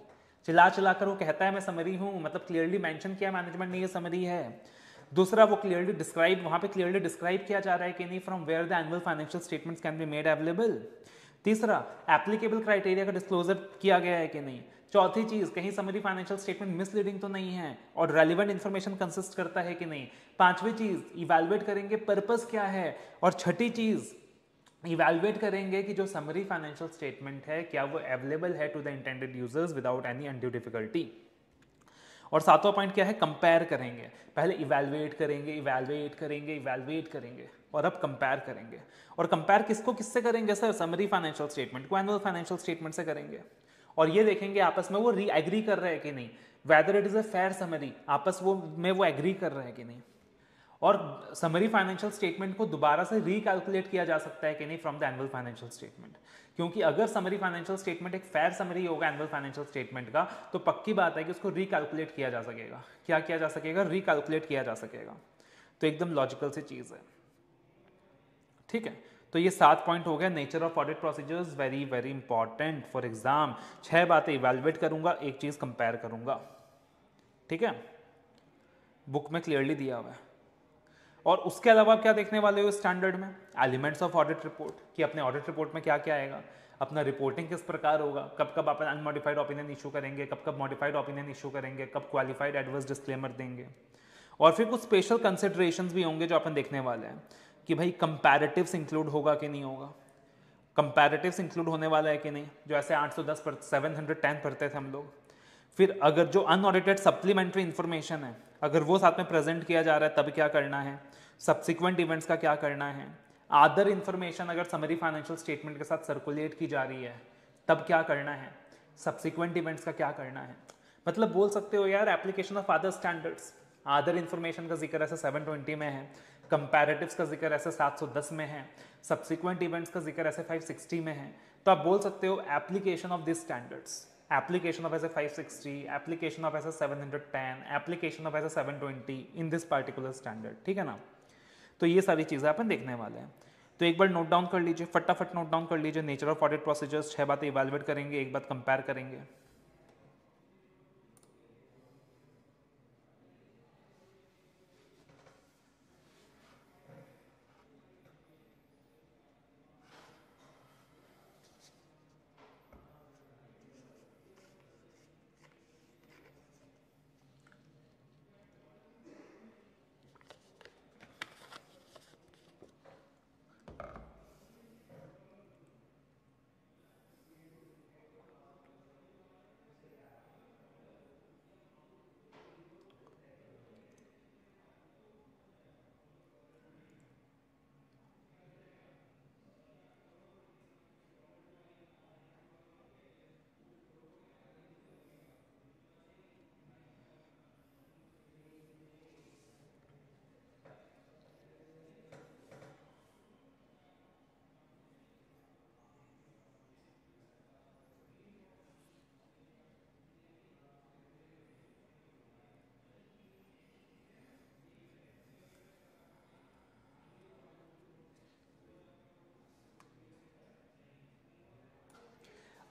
चिल्ला चिल्ला कर वो कहता है मैं समरी हूँ, मतलब क्लियरली मेंशन किया मैनेजमेंट ने ये समरी है। दूसरा, वो क्लियरली डिस्क्राइब, वहाँ पे क्लियरली डिस्क्राइब किया जा रहा है कि नहीं from where the annual financial statements can be made available. तीसरा, एप्लीकेबल क्राइटेरिया का डिस्क्लोजर किया गया है कि नहीं। चौथी चीज, कहीं समरी फाइनेंशियल स्टेटमेंट मिसलीडिंग तो नहीं है और रेलिवेंट इन्फॉर्मेशन कंसिस्ट करता है कि नहीं। पांचवी चीज, इवैल्यूएट करेंगे पर्पस क्या है, और छठी चीज इवैल्यूएट करेंगे कि जो समरी फाइनेंशियल स्टेटमेंट है क्या वो अवेलेबल है to the intended users without any undue difficulty. और सातवां पॉइंट क्या है, कंपेयर करेंगे, पहले इवैल्यूएट करेंगे और अब कंपेयर करेंगे। और कंपेयर किसको किससे करेंगे सर, समरी फाइनेंशियल स्टेटमेंट को एनुअल फाइनेंशियल स्टेटमेंट से करेंगे, और ये देखेंगे आपस में वो एग्री कर रहे हैं कि नहीं, whether it is a fair summary, आपस में वो एग्री कर रहे हैं कि नहीं। और समरी फाइनेंशियल स्टेटमेंट को दोबारा से रिकैलकुलेट किया जा सकता है कि नहीं from the annual financial statement, क्योंकि अगर समरी फाइनेंशियल स्टेटमेंट एक फेयर समरी होगा एनुअल फाइनेंशियल स्टेटमेंट का तो पक्की बात है कि उसको रिकैलकुलेट किया जा सकेगा। क्या किया जा सकेगा, रिकैलकुलेट किया जा सकेगा। तो एकदम लॉजिकल सी चीज है। ठीक है, तो ये 7 पॉइंट हो गया। Nature of audit procedures very very important for exam. 6 बातें इवैल्यूएट करूंगा, एक चीज कंपेयर करूंगा। ठीक है, बुक में क्लियरली दिया हुआ है। और उसके अलावा आप क्या देखने वाले हो स्टैंडर्ड में, एलिमेंट्स ऑफ ऑडिट रिपोर्ट, कि अपने ऑडिट रिपोर्ट में क्या क्या आएगा, अपना रिपोर्टिंग किस प्रकार होगा, कब कब अपन अनमॉडिफाइड ओपिनियन इशू करेंगे, कब कब मॉडिफाइड ओपिनियन इशू करेंगे, कब क्वालिफाइड एडवर्स डिस्क्लेमर देंगे। और फिर कुछ स्पेशल कंसिडरेशंस भी होंगे जो अपन देखने वाले हैं कि भाई कंपैरेटिव्स इंक्लूड होगा कि नहीं होगा, कंपैरेटिव्स इंक्लूड होने वाला है कि नहीं, जो ऐसे 810 पर 710 पढ़ते थे हम लोग। फिर अगर जो अनऑडिटेड सप्लीमेंट्री इन्फॉर्मेशन है अगर वो साथ में प्रेजेंट किया जा रहा है तब क्या करना है, सब्सिक्वेंट इवेंट्स का क्या करना है। अदर इन्फॉर्मेशन अगर समरी फाइनेंशियल स्टेटमेंट के साथ सर्कुलेट की जा रही है तब क्या करना है, सब्सिक्वेंट इवेंट्स का क्या करना है। मतलब बोल सकते हो यार application of other standards, other information का जिक्र ऐसे 720 में है, कंपैरेटिव्स का जिक्र ऐसे 710 में है, सब्सिक्वेंट इवेंट्स का जिक्र ऐसे 560 में है। तो आप बोल सकते हो application of this standards, application of SA 560, application of SA 710, application of SA 720 in this particular standard, ठीक है ना। तो ये सारी चीज़ें अपन देखने वाले हैं। तो एक बार नोट डाउन कर लीजिए, फटाफट नोट डाउन कर लीजिए। नेचर ऑफ ऑडिट प्रोसीजर्स, 6 बातें इवैल्यूएट करेंगे, एक बात कंपेयर करेंगे।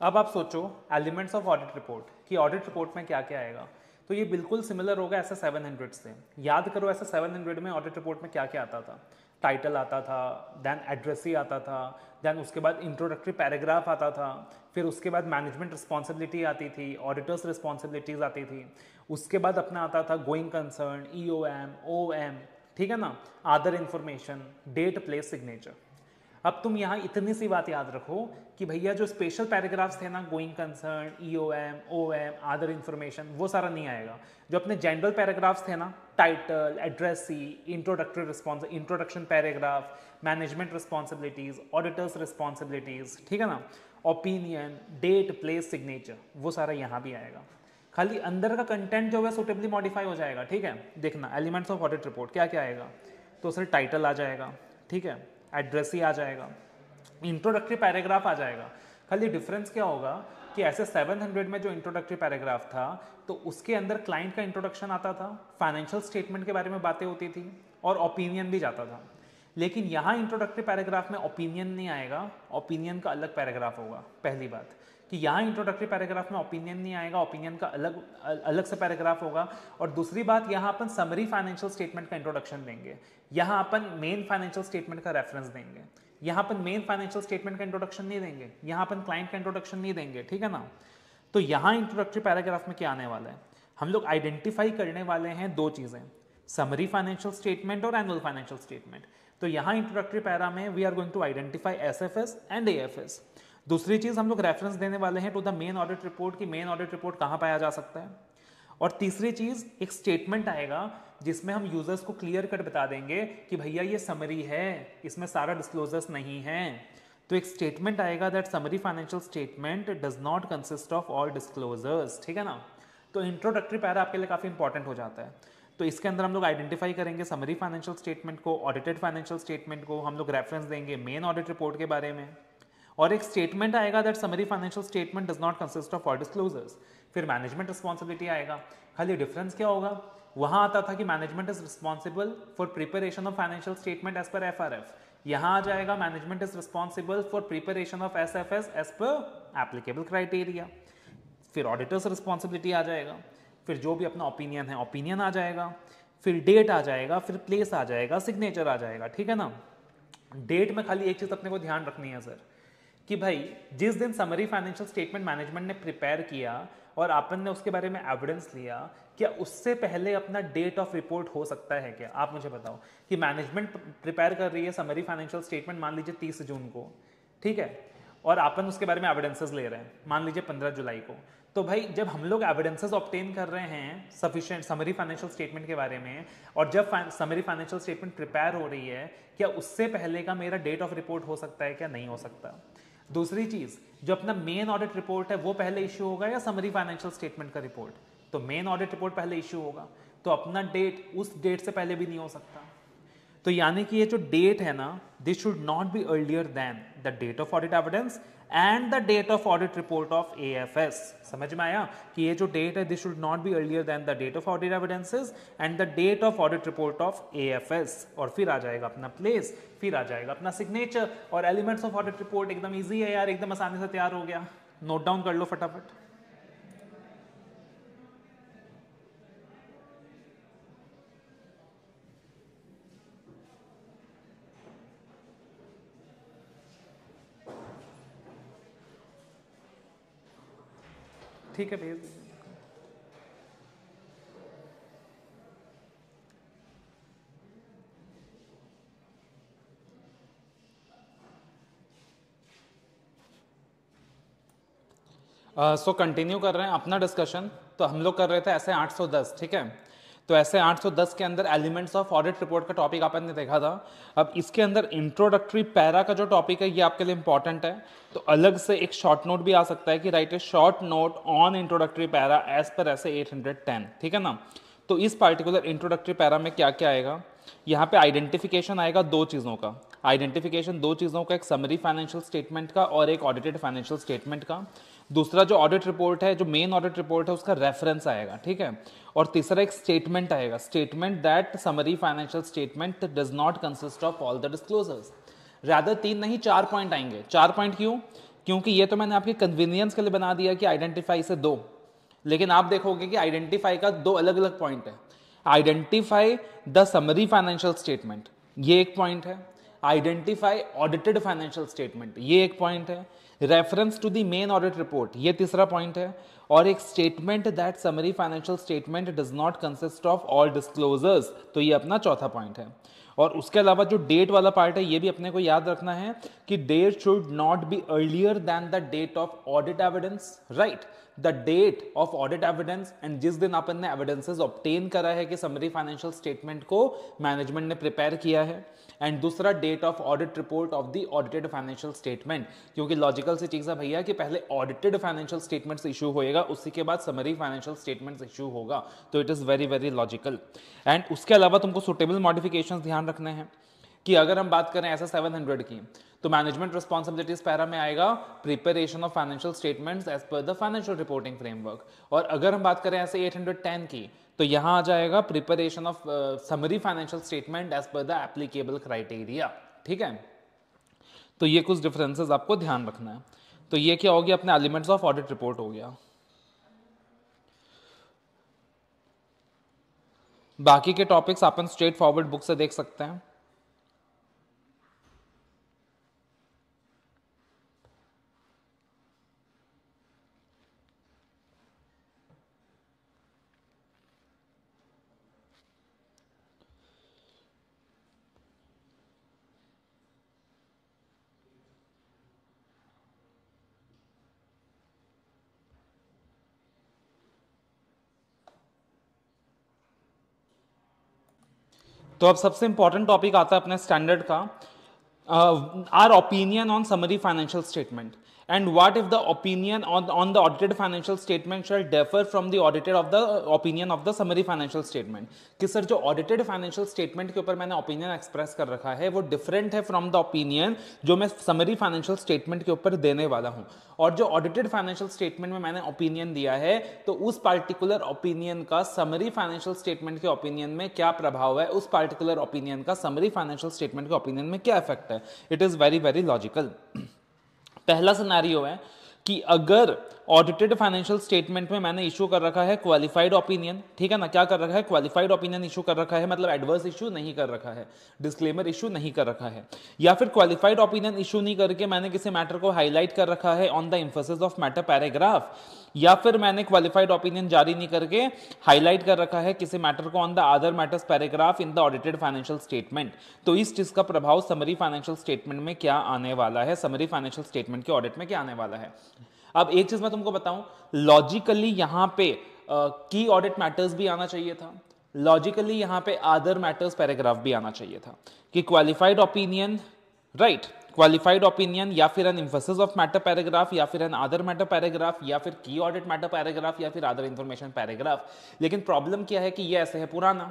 अब आप सोचो एलिमेंट्स ऑफ ऑडिट रिपोर्ट कि ऑडिट रिपोर्ट में क्या क्या आएगा, तो ये बिल्कुल सिमिलर होगा एसए 700 से। याद करो एसए 700 में ऑडिट रिपोर्ट में क्या क्या आता था। टाइटल आता था, देन एड्रेसी आता था, देन उसके बाद इंट्रोडक्टरी पैराग्राफ आता था, फिर उसके बाद मैनेजमेंट रिस्पॉन्सिबिलिटी आती थी, ऑडिटर्स रिस्पॉन्सिबिलिटीज आती थी, उसके बाद अपना आता था गोइंग कंसर्न, ईओएम, ओएम, ठीक है ना, other information, date, place, signature. अब तुम यहाँ इतनी सी बात याद रखो कि भैया जो स्पेशल पैराग्राफ्स थे ना, going concern, EOM, OM, other information, वो सारा नहीं आएगा। जो अपने जनरल पैराग्राफ्स थे ना, title, addressee, introductory response, introduction paragraph, management responsibilities, auditors responsibilities, ठीक है ना, ओपिनियन, डेट, प्लेस, सिग्नेचर, वो सारा यहाँ भी आएगा। खाली अंदर का कंटेंट जो है सुटेबली मॉडिफाई हो जाएगा। ठीक है, देखना एलिमेंट्स ऑफ ऑडिट रिपोर्ट क्या क्या आएगा, तो सर टाइटल आ जाएगा, ठीक है, एड्रेस ही आ जाएगा, इंट्रोडक्टरी पैराग्राफ आ जाएगा। खाली डिफरेंस क्या होगा कि ऐसे 700 में जो इंट्रोडक्टरी पैराग्राफ था, तो उसके अंदर क्लाइंट का इंट्रोडक्शन आता था, फाइनेंशियल स्टेटमेंट के बारे में बातें होती थी और ओपिनियन भी जाता था। लेकिन यहाँ इंट्रोडक्टरी पैराग्राफ में ओपिनियन नहीं आएगा, ओपिनियन का अलग पैराग्राफ होगा। पहली बात कि यहाँ इंट्रोडक्टरी पैराग्राफ में ओपिनियन नहीं आएगा, ओपिनियन का अलग से पैराग्राफ होगा। और दूसरी बात, यहाँ अपन समरी फाइनेंशियल स्टेटमेंट का इंट्रोडक्शन देंगे, यहाँ अपन मेन फाइनेंशियल स्टेटमेंट का रेफरेंस देंगे, यहाँ अपन मेन फाइनेंशियल स्टेटमेंट का इंट्रोडक्शन नहीं देंगे, यहाँ अपन क्लाइंट का इंट्रोडक्शन नहीं देंगे, ठीक है ना। तो यहाँ इंट्रोडक्टरी पैराग्राफ में क्या आने वाला है, हम लोग आइडेंटिफाई करने वाले हैं दो चीज़ें, समरी फाइनेंशियल स्टेटमेंट और एनुअल फाइनेंशियल स्टेटमेंट। तो यहाँ इंट्रोडक्टरी पैरा में we are going to identify SFS and AFS. दूसरी चीज़, हम लोग रेफरेंस देने वाले हैं to the main audit report, कि मेन ऑडिट रिपोर्ट कहाँ पाया जा सकता है। और तीसरी चीज़, एक स्टेटमेंट आएगा जिसमें हम यूजर्स को क्लियर कट बता देंगे कि भैया ये समरी है, इसमें सारा डिस्क्लोजर्स नहीं है। तो एक स्टेटमेंट आएगा that summary financial statement does not consist of all disclosures, ठीक है ना। तो इंट्रोडक्टरी पैरा आपके लिए काफ़ी इंपॉर्टेंट हो जाता है। तो इसके अंदर हम लोग आइडेंटिफाई करेंगे समरी फाइनेंशियल स्टेटमेंट को, ऑडिटेड फाइनेंशियल स्टेटमेंट को, हम लोग रेफरेंस देंगे मेन ऑडिट रिपोर्ट के बारे में, और एक स्टेटमेंट आएगा that summary financial statement does not consist of all disclosures. फिर मैनेजमेंट रिस्पॉन्सिबिलिटी आएगा। खाली डिफरेंस क्या होगा, वहाँ आता था कि management is responsible for preparation of financial statement as per FRF, यहाँ आ जाएगा management is responsible for preparation of SFS as per applicable criteria. फिर ऑडिटर्स रिस्पॉन्सिबिलिटी आ जाएगा, फिर जो भी अपना ओपिनियन है ओपिनियन आ जाएगा, फिर डेट आ जाएगा, फिर प्लेस आ जाएगा, सिग्नेचर आ जाएगा, ठीक है ना। डेट में खाली एक चीज़ अपने को ध्यान रखनी है सर, कि भाई जिस दिन समरी फाइनेंशियल स्टेटमेंट मैनेजमेंट ने प्रिपेयर किया और आपन ने उसके बारे में एविडेंस लिया, क्या उससे पहले अपना डेट ऑफ रिपोर्ट हो सकता है क्या? आप मुझे बताओ कि मैनेजमेंट प्रिपेयर कर रही है समरी फाइनेंशियल स्टेटमेंट, मान लीजिए 30 जून को, ठीक है, और आपन उसके बारे में एविडेंसेस ले रहे हैं, मान लीजिए 15 जुलाई को। तो भाई जब हम लोग एविडेंसेस ऑब्टेन कर रहे हैं सफिशिएंट समरी फाइनेंशियल स्टेटमेंट के बारे में, और जब समरी फाइनेंशियल स्टेटमेंट प्रिपेयर हो रही है, क्या उससे पहले का मेरा डेट ऑफ रिपोर्ट हो सकता है क्या? नहीं हो सकता। दूसरी चीज़, जो अपना मेन ऑडिट रिपोर्ट है वो पहले इश्यू होगा या समरी फाइनेंशियल स्टेटमेंट का रिपोर्ट? तो मेन ऑडिट रिपोर्ट पहले इश्यू होगा, तो अपना डेट उस डेट से पहले भी नहीं हो सकता। तो यानी कि ये जो डेट है ना, this should not be earlier than the date of audit evidence and the date of audit report of AFS. समझ में आया कि ये जो डेट है this should not be earlier than the date of audit evidences and the date of audit report of AFS. और फिर आ जाएगा अपना प्लेस, फिर आ जाएगा अपना सिग्नेचर, और एलिमेंट्स ऑफ ऑडिट रिपोर्ट एकदम ईजी है यार, एकदम आसानी से तैयार हो गया। नोट डाउन कर लो फटाफट। ठीक है भैया, सो कंटिन्यू कर रहे हैं अपना डिस्कशन। तो हम लोग कर रहे थे ऐसे 810, ठीक है। तो ऐसे 810 के अंदर एलिमेंट्स ऑफ ऑडिट रिपोर्ट का टॉपिक आपने देखा था। अब इसके अंदर इंट्रोडक्टरी पैरा का जो टॉपिक है ये आपके लिए इंपॉर्टेंट है। तो अलग से एक शॉर्ट नोट भी आ सकता है कि write a short note on introductory para as per SA 810, ठीक है ना। तो इस पार्टिकुलर इंट्रोडक्टरी पैरा में क्या क्या आएगा? यहाँ पे आइडेंटिफिकेशन आएगा दो चीज़ों का, आइडेंटिफिकेशन दो चीज़ों का, एक समरी फाइनेंशियल स्टेटमेंट का और एक ऑडिटेड फाइनेंशियल स्टेटमेंट का। दूसरा जो ऑडिट रिपोर्ट है, जो मेन ऑडिट रिपोर्ट है, उसका रेफरेंस आएगा, ठीक है। और तीसरा एक स्टेटमेंट आएगा, statement that summary financial statement does not consist of all the disclosures. Rather 3 नहीं 4 पॉइंट आएंगे। 4 पॉइंट क्यों? क्योंकि ये तो मैंने आपकी कन्वीनियंस के लिए बना दिया कि आइडेंटिफाई से दो, लेकिन आप देखोगे कि आइडेंटिफाई का दो अलग अलग पॉइंट है। Identify the summary financial statement, ये एक पॉइंट है। आइडेंटिफाई ऑडिटेड फाइनेंशियल स्टेटमेंट, ये एक पॉइंट है। Reference to the main audit report, ये तीसरा पॉइंट है। और एक statement that summary financial statement does not consist of all disclosures, तो ये अपना चौथा पॉइंट है। और उसके अलावा जो डेट वाला पार्ट है, ये भी अपने को याद रखना है कि date should not be earlier than the date of audit evidence, right, the date of audit evidence. And जिस दिन अपन ने एविडेंसेस ऑब्टेन करा है कि समरी फाइनेंशियल स्टेटमेंट को मैनेजमेंट ने प्रिपेयर किया है, एंड दूसरा date of audit report of the audited financial statement, क्योंकि लॉजिकल सी चीज़ है भैया कि पहले ऑडिटेड फाइनेंशियल स्टेटमेंट्स इशू होएगा, उसी के बाद समरी फाइनेंशियल स्टेटमेंट्स इशू होगा, तो it is very very logical. And उसके अलावा तुमको सुटेबल मॉडिफिकेशंस ध्यान रखने हैं कि अगर हम बात करें एसए 700 की, तो मैनेजमेंट रिस्पॉन्सिबिलिटीज पैरा में आएगा preparation of financial statements as per the financial reporting framework. और अगर हम बात करें एसए 810 की, तो यहाँ आ जाएगा preparation of summary financial statement as per the applicable criteria, ठीक है। तो ये कुछ डिफरेंसेस आपको ध्यान रखना है। तो ये क्या हो गया, अपने एलिमेंट्स ऑफ ऑडिट रिपोर्ट हो गया। बाकी के टॉपिक्स अपन स्ट्रेट फॉरवर्ड बुक से देख सकते हैं। तो अब सबसे इंपॉर्टेंट टॉपिक आता है अपने स्टैंडर्ड का, are opinion on summary financial statement, and what if the opinion on the audited financial statement shall differ from the audited of the opinion of the summary financial statement. कि sir जो audited financial statement के ऊपर मैंने opinion express कर रखा है वो different है फ्रॉम द ओपिनियन जो मैं समरी फाइनेंशियल स्टेटमेंट के ऊपर देने वाला हूँ, और जो ऑडिटेड फाइनेंशियल स्टेटमेंट में मैंने ओपिनियन दिया है तो उस पार्टिकुलर ओपिनियन का समरी फाइनेंशियल स्टेटमेंट के ओपिनियन में क्या प्रभाव है, उस पार्टिकुलर ओपिनियन का समरी फाइनेंशियल स्टेटमेंट के ओपिनियन में क्या इफेक्ट है। It is very very logical. पहला सिनेरियो है कि अगर ऑडिटेड फाइनेंशियल स्टेटमेंट में मैंने इशू कर रखा है क्वालिफाइड ओपिनियन, ठीक है ना, क्या कर रखा है, क्वालिफाइड ओपिनियन इशू कर रखा है, मतलब एडवर्स इशू नहीं कर रखा है, डिस्क्लेमर इशू नहीं कर रखा है, या फिर क्वालिफाइड ओपिनियन इशू नहीं करके मैंने किसी मैटर को हाईलाइट कर रखा है on the emphasis of matter paragraph, या फिर मैंने क्वालिफाइड ओपिनियन जारी नहीं करके हाईलाइट कर रखा है किसी मैटर को on the other matters paragraph in the audited financial statement, तो इस चीज का प्रभाव समरी फाइनेंशियल स्टेटमेंट में क्या आने वाला है, समरी फाइनेंशियल स्टेटमेंट के ऑडिट में क्या आने वाला है। अब एक चीज मैं तुमको बताऊं, लॉजिकली यहां पे की ऑडिट मैटर्स भी आना चाहिए था, लॉजिकली यहां पे अदर मैटर्स पैराग्राफ भी आना चाहिए था कि qualified opinion, right, qualified opinion या फिर an emphasis of matter paragraph या फिर एन अदर मैटर पैराग्राफ या फिर की ऑडिट मैटर पैराग्राफ या फिर अदर इंफॉर्मेशन पैराग्राफ। लेकिन प्रॉब्लम क्या है कि ये ऐसे है पुराना,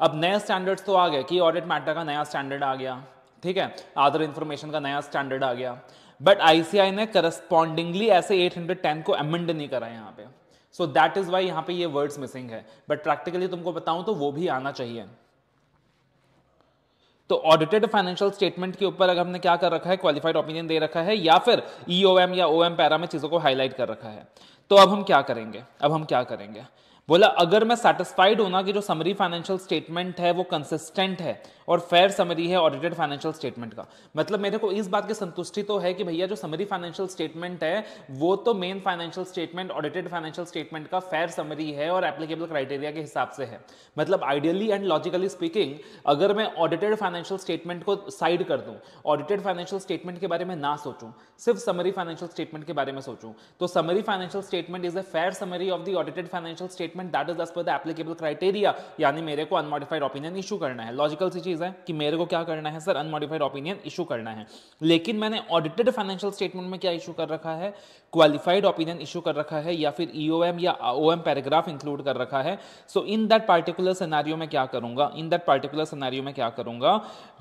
अब नए स्टैंडर्ड्स तो आ गए, की ऑडिट मैटर का नया स्टैंडर्ड आ गया, ठीक है, अदर इंफॉर्मेशन का नया स्टैंडर्ड आ गया, बट आईसीआई ने करस्पॉन्डिंगली ऐसे 810 को अमेंड नहीं करा यहाँ पे, सो दैट इज वाई यहाँ पे ये वर्ड्स मिसिंग है, बट प्रैक्टिकली तुमको बताऊं तो वो भी आना चाहिए। तो ऑडिटेड फाइनेंशियल स्टेटमेंट के ऊपर अगर हमने क्या कर रखा है, क्वालिफाइड ओपिनियन दे रखा है या फिर ईओएम या ओएम पैरा में चीजों को हाईलाइट कर रखा है, तो अब हम क्या करेंगे, बोला अगर मैं सेटिस्फाइड होना कि जो समरी फाइनेंशियल स्टेटमेंट है वो कंसिस्टेंट है और फेयर समरी है ऑडिटेड फाइनेंशियल स्टेटमेंट का, मतलब मेरे को इस बात की संतुष्टि तो है कि भैया जो समरी फाइनेंशियल स्टेटमेंट है वो तो main financial statement audited financial statement का फेयर समरी है और एप्लीकेबल क्राइटेरिया के हिसाब से है। मतलब आइडियली एंड लॉजिकली स्पीकिंग अगर मैं ऑडिटेड फाइनेंशियल स्टेटमेंट को साइड कर दूँ, ऑडिटेड फाइनेंशियल स्टेटमेंट के बारे में ना सोचूँ, सिर्फ समरी फाइनेंशियल स्टेटमेंट के बारे में सोचूँ, तो summary financial statement is a fair summary of the audited financial statement that is as per the applicable criteria, यानी मेरे को unmodified opinion issue करना है। Logical सी चीज़ है कि मेरे को क्या करना है सर, unmodified opinion issue करना है, लेकिन मैंने audited financial statement में क्या issue कर रखा है, qualified opinion issue कर रखा है या फिर EOM या OM paragraph include कर रखा है, so in that particular scenario में क्या करूँगा,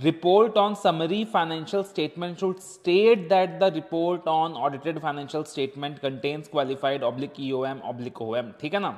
report on summary financial statement should state that the report on audited financial statement contains qualified / EOM / OM, ठीक है ना।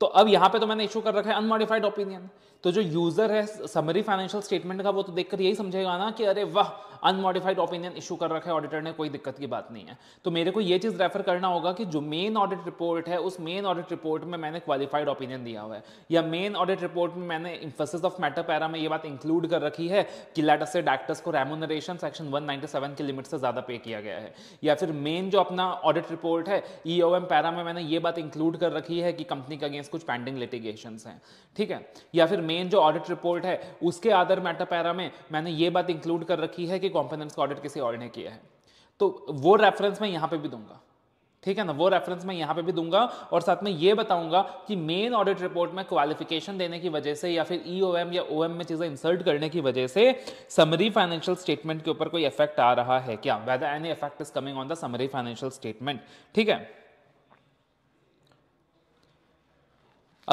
तो अब यहाँ पे तो मैंने इशू कर रखा है अनमॉडिफाइड ओपिनियन, तो जो यूजर है समरी फाइनेंशियल स्टेटमेंट का वो तो देखकर यही समझेगा ना कि अरे वाह अनमॉडिफाइड ओपिनियन इशू कर रखा है ऑडिटर ने, कोई दिक्कत की बात नहीं है। तो मेरे को ये चीज़ रेफर करना होगा कि जो मेन ऑडिट रिपोर्ट है उस मेन ऑडिट रिपोर्ट में मैंने क्वालिफाइड ओपिनियन दिया हुआ है, या मेन ऑडिट रिपोर्ट में मैंने इंफोसिस ऑफ मैटर पैरा में ये बात इंक्लूड कर रखी है कि लेट असेट एक्टर्स को रेम्यूनरेशन सेक्शन 197 की लिमिट से ज़्यादा पे किया गया है, या फिर मेन जो अपना ऑडिट रिपोर्ट है EOM पैरा में मैंने ये बात इंक्लूड कर रखी है कि कंपनी के अगेंस्ट कुछ पेंडिंग लिटिगेशंस हैं, ठीक है, या फिर मेन जो ऑडिट रिपोर्ट है उसके अदर मैटर पैरा में मैंने ये बात इंक्लूड कर रखी है कि कंपोनेंट्स का ऑडिट किसी और ने किया है। तो वो रेफरेंस मैं यहाँ पे भी दूंगा, ठीक है ना, वो रेफरेंस मैं यहाँ पे भी दूंगा और साथ में ये बताऊंगा कि मेन ऑडिट रिपोर्ट में क्वालिफिकेशन देने की वजह से या फिर EOM या OM में चीज़ें इंसर्ट करने की वजह से समरी फाइनेंशियल स्टेटमेंट के ऊपर कोई इफेक्ट आ रहा है क्या, whether any effect is coming on the summary financial statement. ठीक है,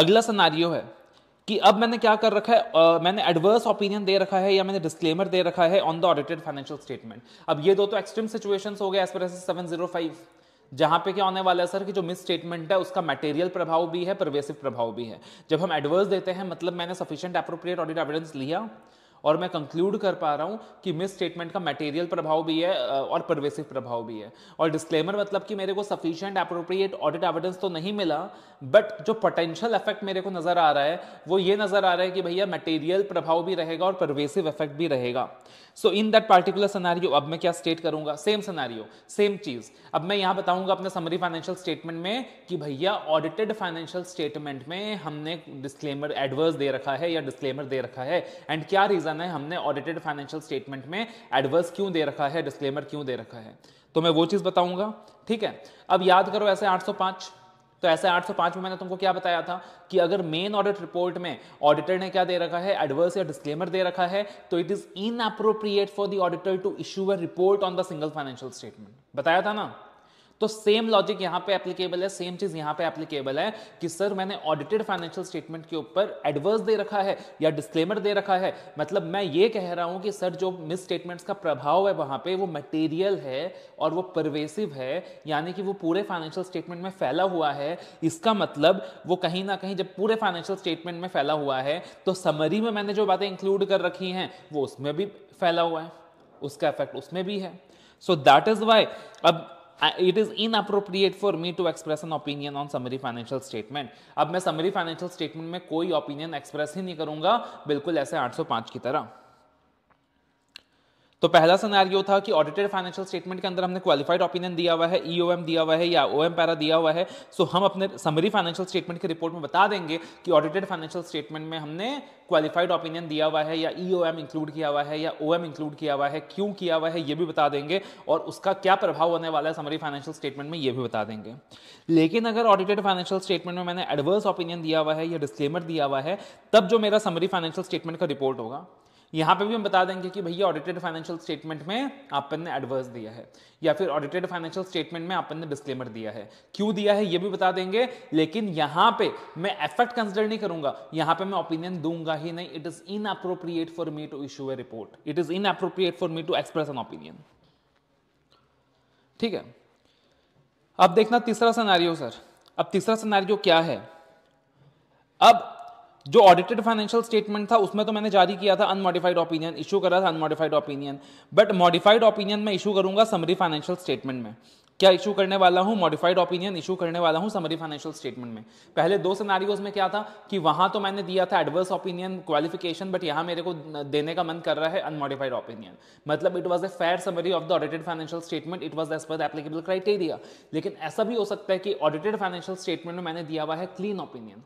अगला सिनेरियो है कि अब मैंने क्या कर रखा है, मैंने एडवर्स ओपिनियन दे रखा है या मैंने डिस्क्लेमर दे रखा है on the audited financial statement. अब ये दो तो एक्सट्रीम सिचुएशंस हो गए एज पर एस 705, जहां पे क्या होने वाला है सर कि जो मिस स्टेटमेंट है उसका मटेरियल प्रभाव भी है, परवेसिव प्रभाव भी है। जब हम एडवर्स देते हैं मतलब मैंने सफिशिएंट एप्रोप्रिएट ऑडिट एविडेंस लिया और मैं कंक्लूड कर पा रहा हूं कि मिस स्टेटमेंट का मटेरियल प्रभाव भी है और परवेसिव प्रभाव भी है। और डिस्क्लेमर मतलब कि मेरे को सफिशिएंट एप्रोप्रिएट ऑडिट एविडेंस तो नहीं मिला, बट जो पोटेंशियल इफेक्ट मेरे को नजर आ रहा है वो ये नजर आ रहा है कि भैया मटेरियल प्रभाव भी रहेगा और परवेसिव इफेक्ट भी रहेगा। So in that particular scenario अब मैं क्या स्टेट करूंगा, सेम सिनेरियो सेम चीज, अब मैं यहां बताऊंगा अपने समरी फाइनेंशियल स्टेटमेंट में कि भैया ऑडिटेड फाइनेंशियल स्टेटमेंट में हमने डिस्क्लेमर एडवर्स दे रखा है या डिस्क्लेमर दे रखा है, एंड क्या रीजन है हमने ऑडिटेड फाइनेंशियल स्टेटमेंट में एडवर्स क्यों दे रखा है, डिस्क्लेमर क्यों दे रखा है, तो मैं वो चीज बताऊंगा। ठीक है, अब याद करो ऐसे 805, तो ऐसे 805 में मैंने तुमको क्या बताया था कि अगर मेन ऑडिट रिपोर्ट में ऑडिटर ने क्या दे रखा है, एडवर्स या डिस्क्लेमर दे रखा है, तो it is inappropriate for the auditor to issue a report on the single financial statement, बताया था ना। तो सेम लॉजिक यहाँ पे एप्लीकेबल है, सेम चीज यहाँ पे एप्लीकेबल है कि सर मैंने ऑडिटेड फाइनेंशियल स्टेटमेंट के ऊपर एडवर्स दे रखा है या डिस्क्लेमर दे रखा है, मतलब मैं ये कह रहा हूँ कि सर जो मिस स्टेटमेंट्स का प्रभाव है वहाँ पे वो मटेरियल है और वो परवेसिव है, यानी कि वो पूरे फाइनेंशियल स्टेटमेंट में फैला हुआ है। इसका मतलब वो कहीं ना कहीं जब पूरे फाइनेंशियल स्टेटमेंट में फैला हुआ है तो समरी में मैंने जो बातें इंक्लूड कर रखी हैं वो उसमें भी फैला हुआ है, उसका इफेक्ट उसमें भी है। सो दैट इज वाई अब it is inappropriate for me to express an opinion on summary financial statement. अब मैं समरी फाइनेंशियल स्टेटमेंट में कोई ओपिनियन एक्सप्रेस ही नहीं करूंगा, बिल्कुल ऐसे 805 की तरह। तो पहला सिनेरियो था कि ऑडिटेड फाइनेंशियल स्टेटमेंट के अंदर हमने क्वालिफाइड ओपिनियन दिया हुआ है, EOM दिया हुआ है या OM पैरा दिया हुआ है, सो हम अपने समरी फाइनेंशियल स्टेटमेंट की रिपोर्ट में बता देंगे कि ऑडिटेड फाइनेंशियल स्टेटमेंट में हमने क्वालिफाइड ओपिनियन दिया हुआ है या EOM इंक्लूड किया हुआ है या OM इंक्लूड किया हुआ है, क्यों किया हुआ है ये भी बता देंगे और उसका क्या प्रभाव होने वाला है समरी फाइनेंशियल स्टेटमेंट में ये भी बता देंगे। लेकिन अगर ऑडिटेड फाइनेंशियल स्टेटमेंट में मैंने एडवर्स ओपिनियन दिया हुआ है या डिस्क्लेमर दिया हुआ है, तब जो मेरा समरी फाइनेंशियल स्टेटमेंट का रिपोर्ट होगा यहाँ पे भी हम बता देंगे कि भैया ऑडिटेड फाइनेंशियल स्टेटमेंट में आपन ने एडवर्स दिया है या फिर ऑडिटेड फाइनेंशियल स्टेटमेंट में आपन ने डिस्क्लेमर दिया है, क्यों दिया है ये भी बता देंगे। लेकिन यहाँ पे मैं इफेक्ट कंसिडर नहीं करूंगा, यहाँ पे मैं ओपिनियन दूंगा ही नहीं। It is inappropriate for me to issue a report, it is inappropriate for me to express an opinion. ठीक है, अब देखना तीसरा सिनेरियो सर। अब तीसरा सिनेरियो क्या है, अब जो ऑडिटेड फाइनेंशियल स्टेटमेंट था उसमें तो मैंने जारी किया था अनमॉडिफाइड ओपिनियन, इशू करा था unmodified opinion, but modified opinion मैं इशू करूंगा समरी फाइनेंशियल स्टेटमेंट में। क्या इशू करने वाला हूं, मॉडिफाइड ओपिनियन इशू करने वाला हूं समरी फाइनेंशियल स्टेटमेंट में। पहले दो सिनेरियोज में क्या था कि वहां तो मैंने दिया था एडवर्स ओपिनियन क्वालिफिकेशन, बट यहां मेरे को देने का मन कर रहा है अनमॉडिफाइड ओपिनियन, मतलब it was a fair summary of the audited financial statement, it was as per applicable criteria. लेकिन ऐसा भी हो सकता है कि ऑडिटेड फाइनेंशियल स्टेटमेंट में मैंने दिया हुआ है clean opinion,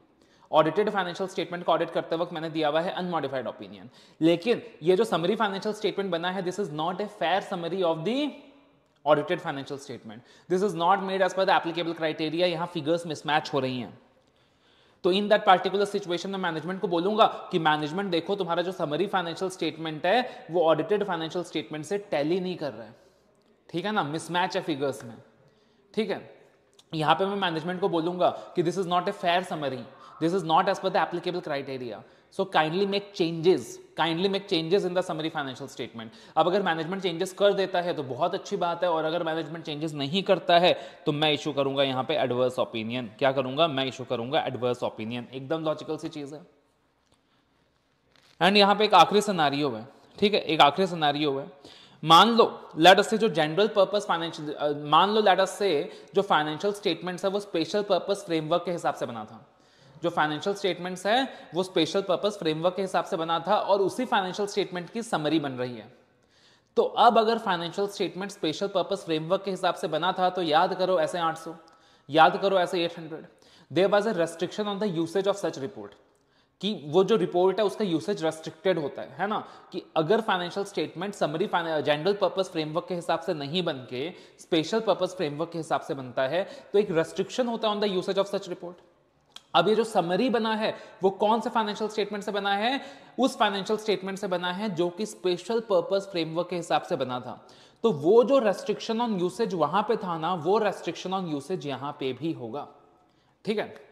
audited financial statement का ऑडिट करते वक्त मैंने दिया हुआ है अनमॉडिफाइड ओपिनियन, लेकिन ये जो समरी फाइनेंशियल स्टेटमेंट बना है this is not a fair summary of the audited financial statement, this is not made as per the applicable criteria, यहाँ फिगर्स मिसमैच हो रही हैं। तो इन दैट पार्टिकुलर सिचुएशन में मैनेजमेंट को बोलूंगा कि मैनेजमेंट देखो तुम्हारा जो समरी फाइनेंशियल स्टेटमेंट है वो ऑडिटेड फाइनेंशियल स्टेटमेंट से टैली नहीं कर रहा है, ठीक है ना, मिसमैच है फिगर्स में। ठीक है, यहाँ पे मैं मैनेजमेंट को बोलूंगा कि this is not a fair summary, this is not as per the applicable criteria, so kindly make changes in the summary financial statement. अब अगर मैनेजमेंट चेंजेस कर देता है तो बहुत अच्छी बात है, और अगर मैनेजमेंट चेंजेस नहीं करता है तो मैं इशू करूंगा यहाँ पे एडवर्स ओपिनियन। क्या करूंगा? मैं इशू करूंगा एडवर्स ओपिनियन। एकदम लॉजिकल सी चीज है। एंड यहाँ पे एक आखिरी सिनेरियो है, ठीक है, एक आखिरी सिनेरियो है। मान लो लेट अस से जो फाइनेंशियल स्टेटमेंट्स है वो स्पेशल पर्पस फ्रेमवर्क के हिसाब से बना था, जो फाइनेंशियल स्टेटमेंट्स है वो स्पेशल पर्पस फ्रेमवर्क के हिसाब से बना था और उसी फाइनेंशियल स्टेटमेंट की समरी बन रही है। तो अब अगर financial statement special purpose framework के हिसाब से बना था तो याद करो SA 800, याद करो SA 800, there was a restriction on the usage of such report, कि वो जो रिपोर्ट है उसका यूसेज रेस्ट्रिक्टेड होता है ना, कि अगर financial statement summary general purpose framework के हिसाब से नहीं बन के स्पेशल पर्पस फ्रेमवर्क के हिसाब से बनता है तो एक रेस्ट्रिक्शन होता है on the usage of such report. अब ये जो समरी बना है वो कौन से फाइनेंशियल स्टेटमेंट से बना है? उस फाइनेंशियल स्टेटमेंट से बना है जो कि स्पेशल पर्पस फ्रेमवर्क के हिसाब से बना था। तो वो जो रेस्ट्रिक्शन ऑन यूसेज वहां पे था ना, वो रेस्ट्रिक्शन ऑन यूसेज यहां पे भी होगा, ठीक है।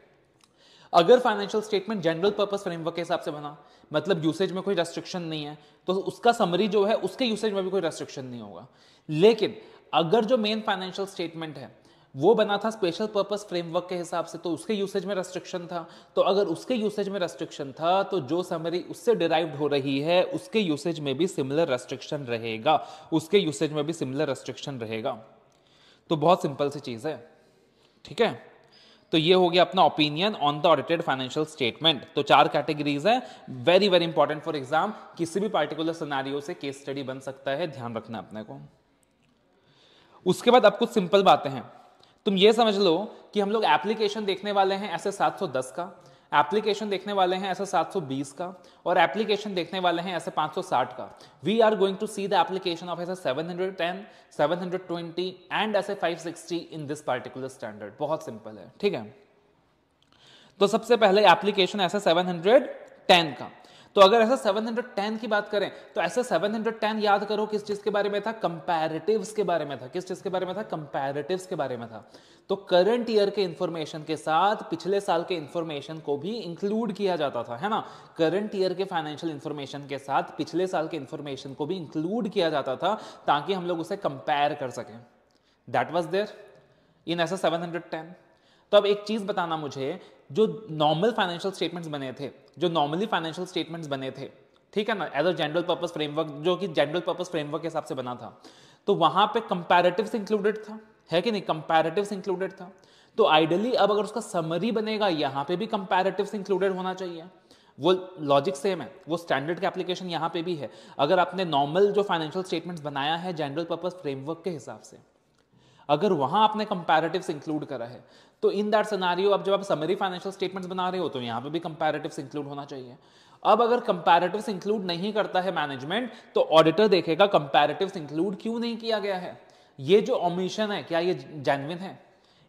अगर financial statement general purpose framework के हिसाब से बना, मतलब यूसेज में कोई रेस्ट्रिक्शन नहीं है, तो उसका समरी जो है उसके यूसेज में भी कोई रेस्ट्रिक्शन नहीं होगा। लेकिन अगर जो मेन फाइनेंशियल स्टेटमेंट है वो बना था स्पेशल पर्पस फ्रेमवर्क के हिसाब से तो उसके यूसेज में रेस्ट्रिक्शन था, तो अगर उसके यूसेज में रेस्ट्रिक्शन था तो जो समरी उससे डिराइव्ड हो रही है उसके यूसेज में भी सिमिलर रेस्ट्रिक्शन रहेगा, उसके यूसेज में भी सिमिलर रेस्ट्रिक्शन रहेगा। तो बहुत सिंपल सी चीज है, ठीक है। तो ये हो गया अपना opinion on the audited financial statement. तो 4 कैटेगरीज है, very very important for exam, किसी भी पार्टिकुलर सिनेरियो से केस स्टडी बन सकता है, ध्यान रखना अपने को। उसके बाद अब कुछ सिंपल बातें हैं, तुम ये समझ लो कि हम लोग एप्लीकेशन देखने वाले हैं ऐसे 710 का, एप्लीकेशन देखने वाले हैं ऐसे 720 का, और एप्लीकेशन देखने वाले हैं ऐसे 560 का। We are going to see the application of SA 710, 720 and SA 560 in this particular standard. बहुत सिंपल है, ठीक है। तो सबसे पहले एप्लीकेशन ऐसे 710 का। तो अगर ऐसा 710 की बात करें तो ऐसा 710 याद करो किस चीज के बारे में था? कंपैरेटिव्स के बारे में था। किस चीज के बारे में था? कंपैरेटिव्स के बारे में था। तो करंट ईयर के इंफॉर्मेशन के साथ पिछले साल के इंफॉर्मेशन को भी इंक्लूड किया जाता था, है ना। करंट ईयर के फाइनेंशियल इंफॉर्मेशन के साथ पिछले साल के इंफॉर्मेशन को भी इंक्लूड किया जाता था ताकि हम लोग उसे कंपेयर कर सकें। दैट वॉज देयर इन ऐसा 710। तो अब एक चीज बताना मुझे, जो नॉर्मल फाइनेंशियल स्टेटमेंट्स बने थे, जो नॉर्मली फाइनेंशियल स्टेटमेंट्स बने थे, ठीक है ना, as a general purpose framework, जो कि जनरल पर्पस फ्रेमवर्क के हिसाब से बना था, तो वहां पे कंपैरेटिव्स इंक्लूडेड था, है कि नहीं? कंपैरेटिव्स इंक्लूडेड था। तो आइडियली अब अगर उसका समरी बनेगा यहाँ पे भी कंपैरेटिव्स इंक्लूडेड होना चाहिए। वो लॉजिक सेम है, वो स्टैंडर्ड का एप्लीकेशन यहाँ पे भी है, अगर आपने नॉर्मल जो फाइनेंशियल स्टेटमेंट्स बनाया है जनरल पर्पस फ्रेमवर्क के हिसाब से, अगर वहां आपने कंपैरेटिव्स इंक्लूड करा है तो इन दैट सिनेरियो अब जब आप समरी फाइनेंशियल स्टेटमेंट्स बना रहे हो तो यहाँ पे भी कंपैरेटिव्स इंक्लूड होना चाहिए। अब अगर कंपैरेटिव्स इंक्लूड नहीं करता है मैनेजमेंट तो ऑडिटर देखेगा कंपैरेटिव्स इंक्लूड क्यों नहीं किया गया है, ये जो ऑमिशन है क्या ये जेन्युइन है,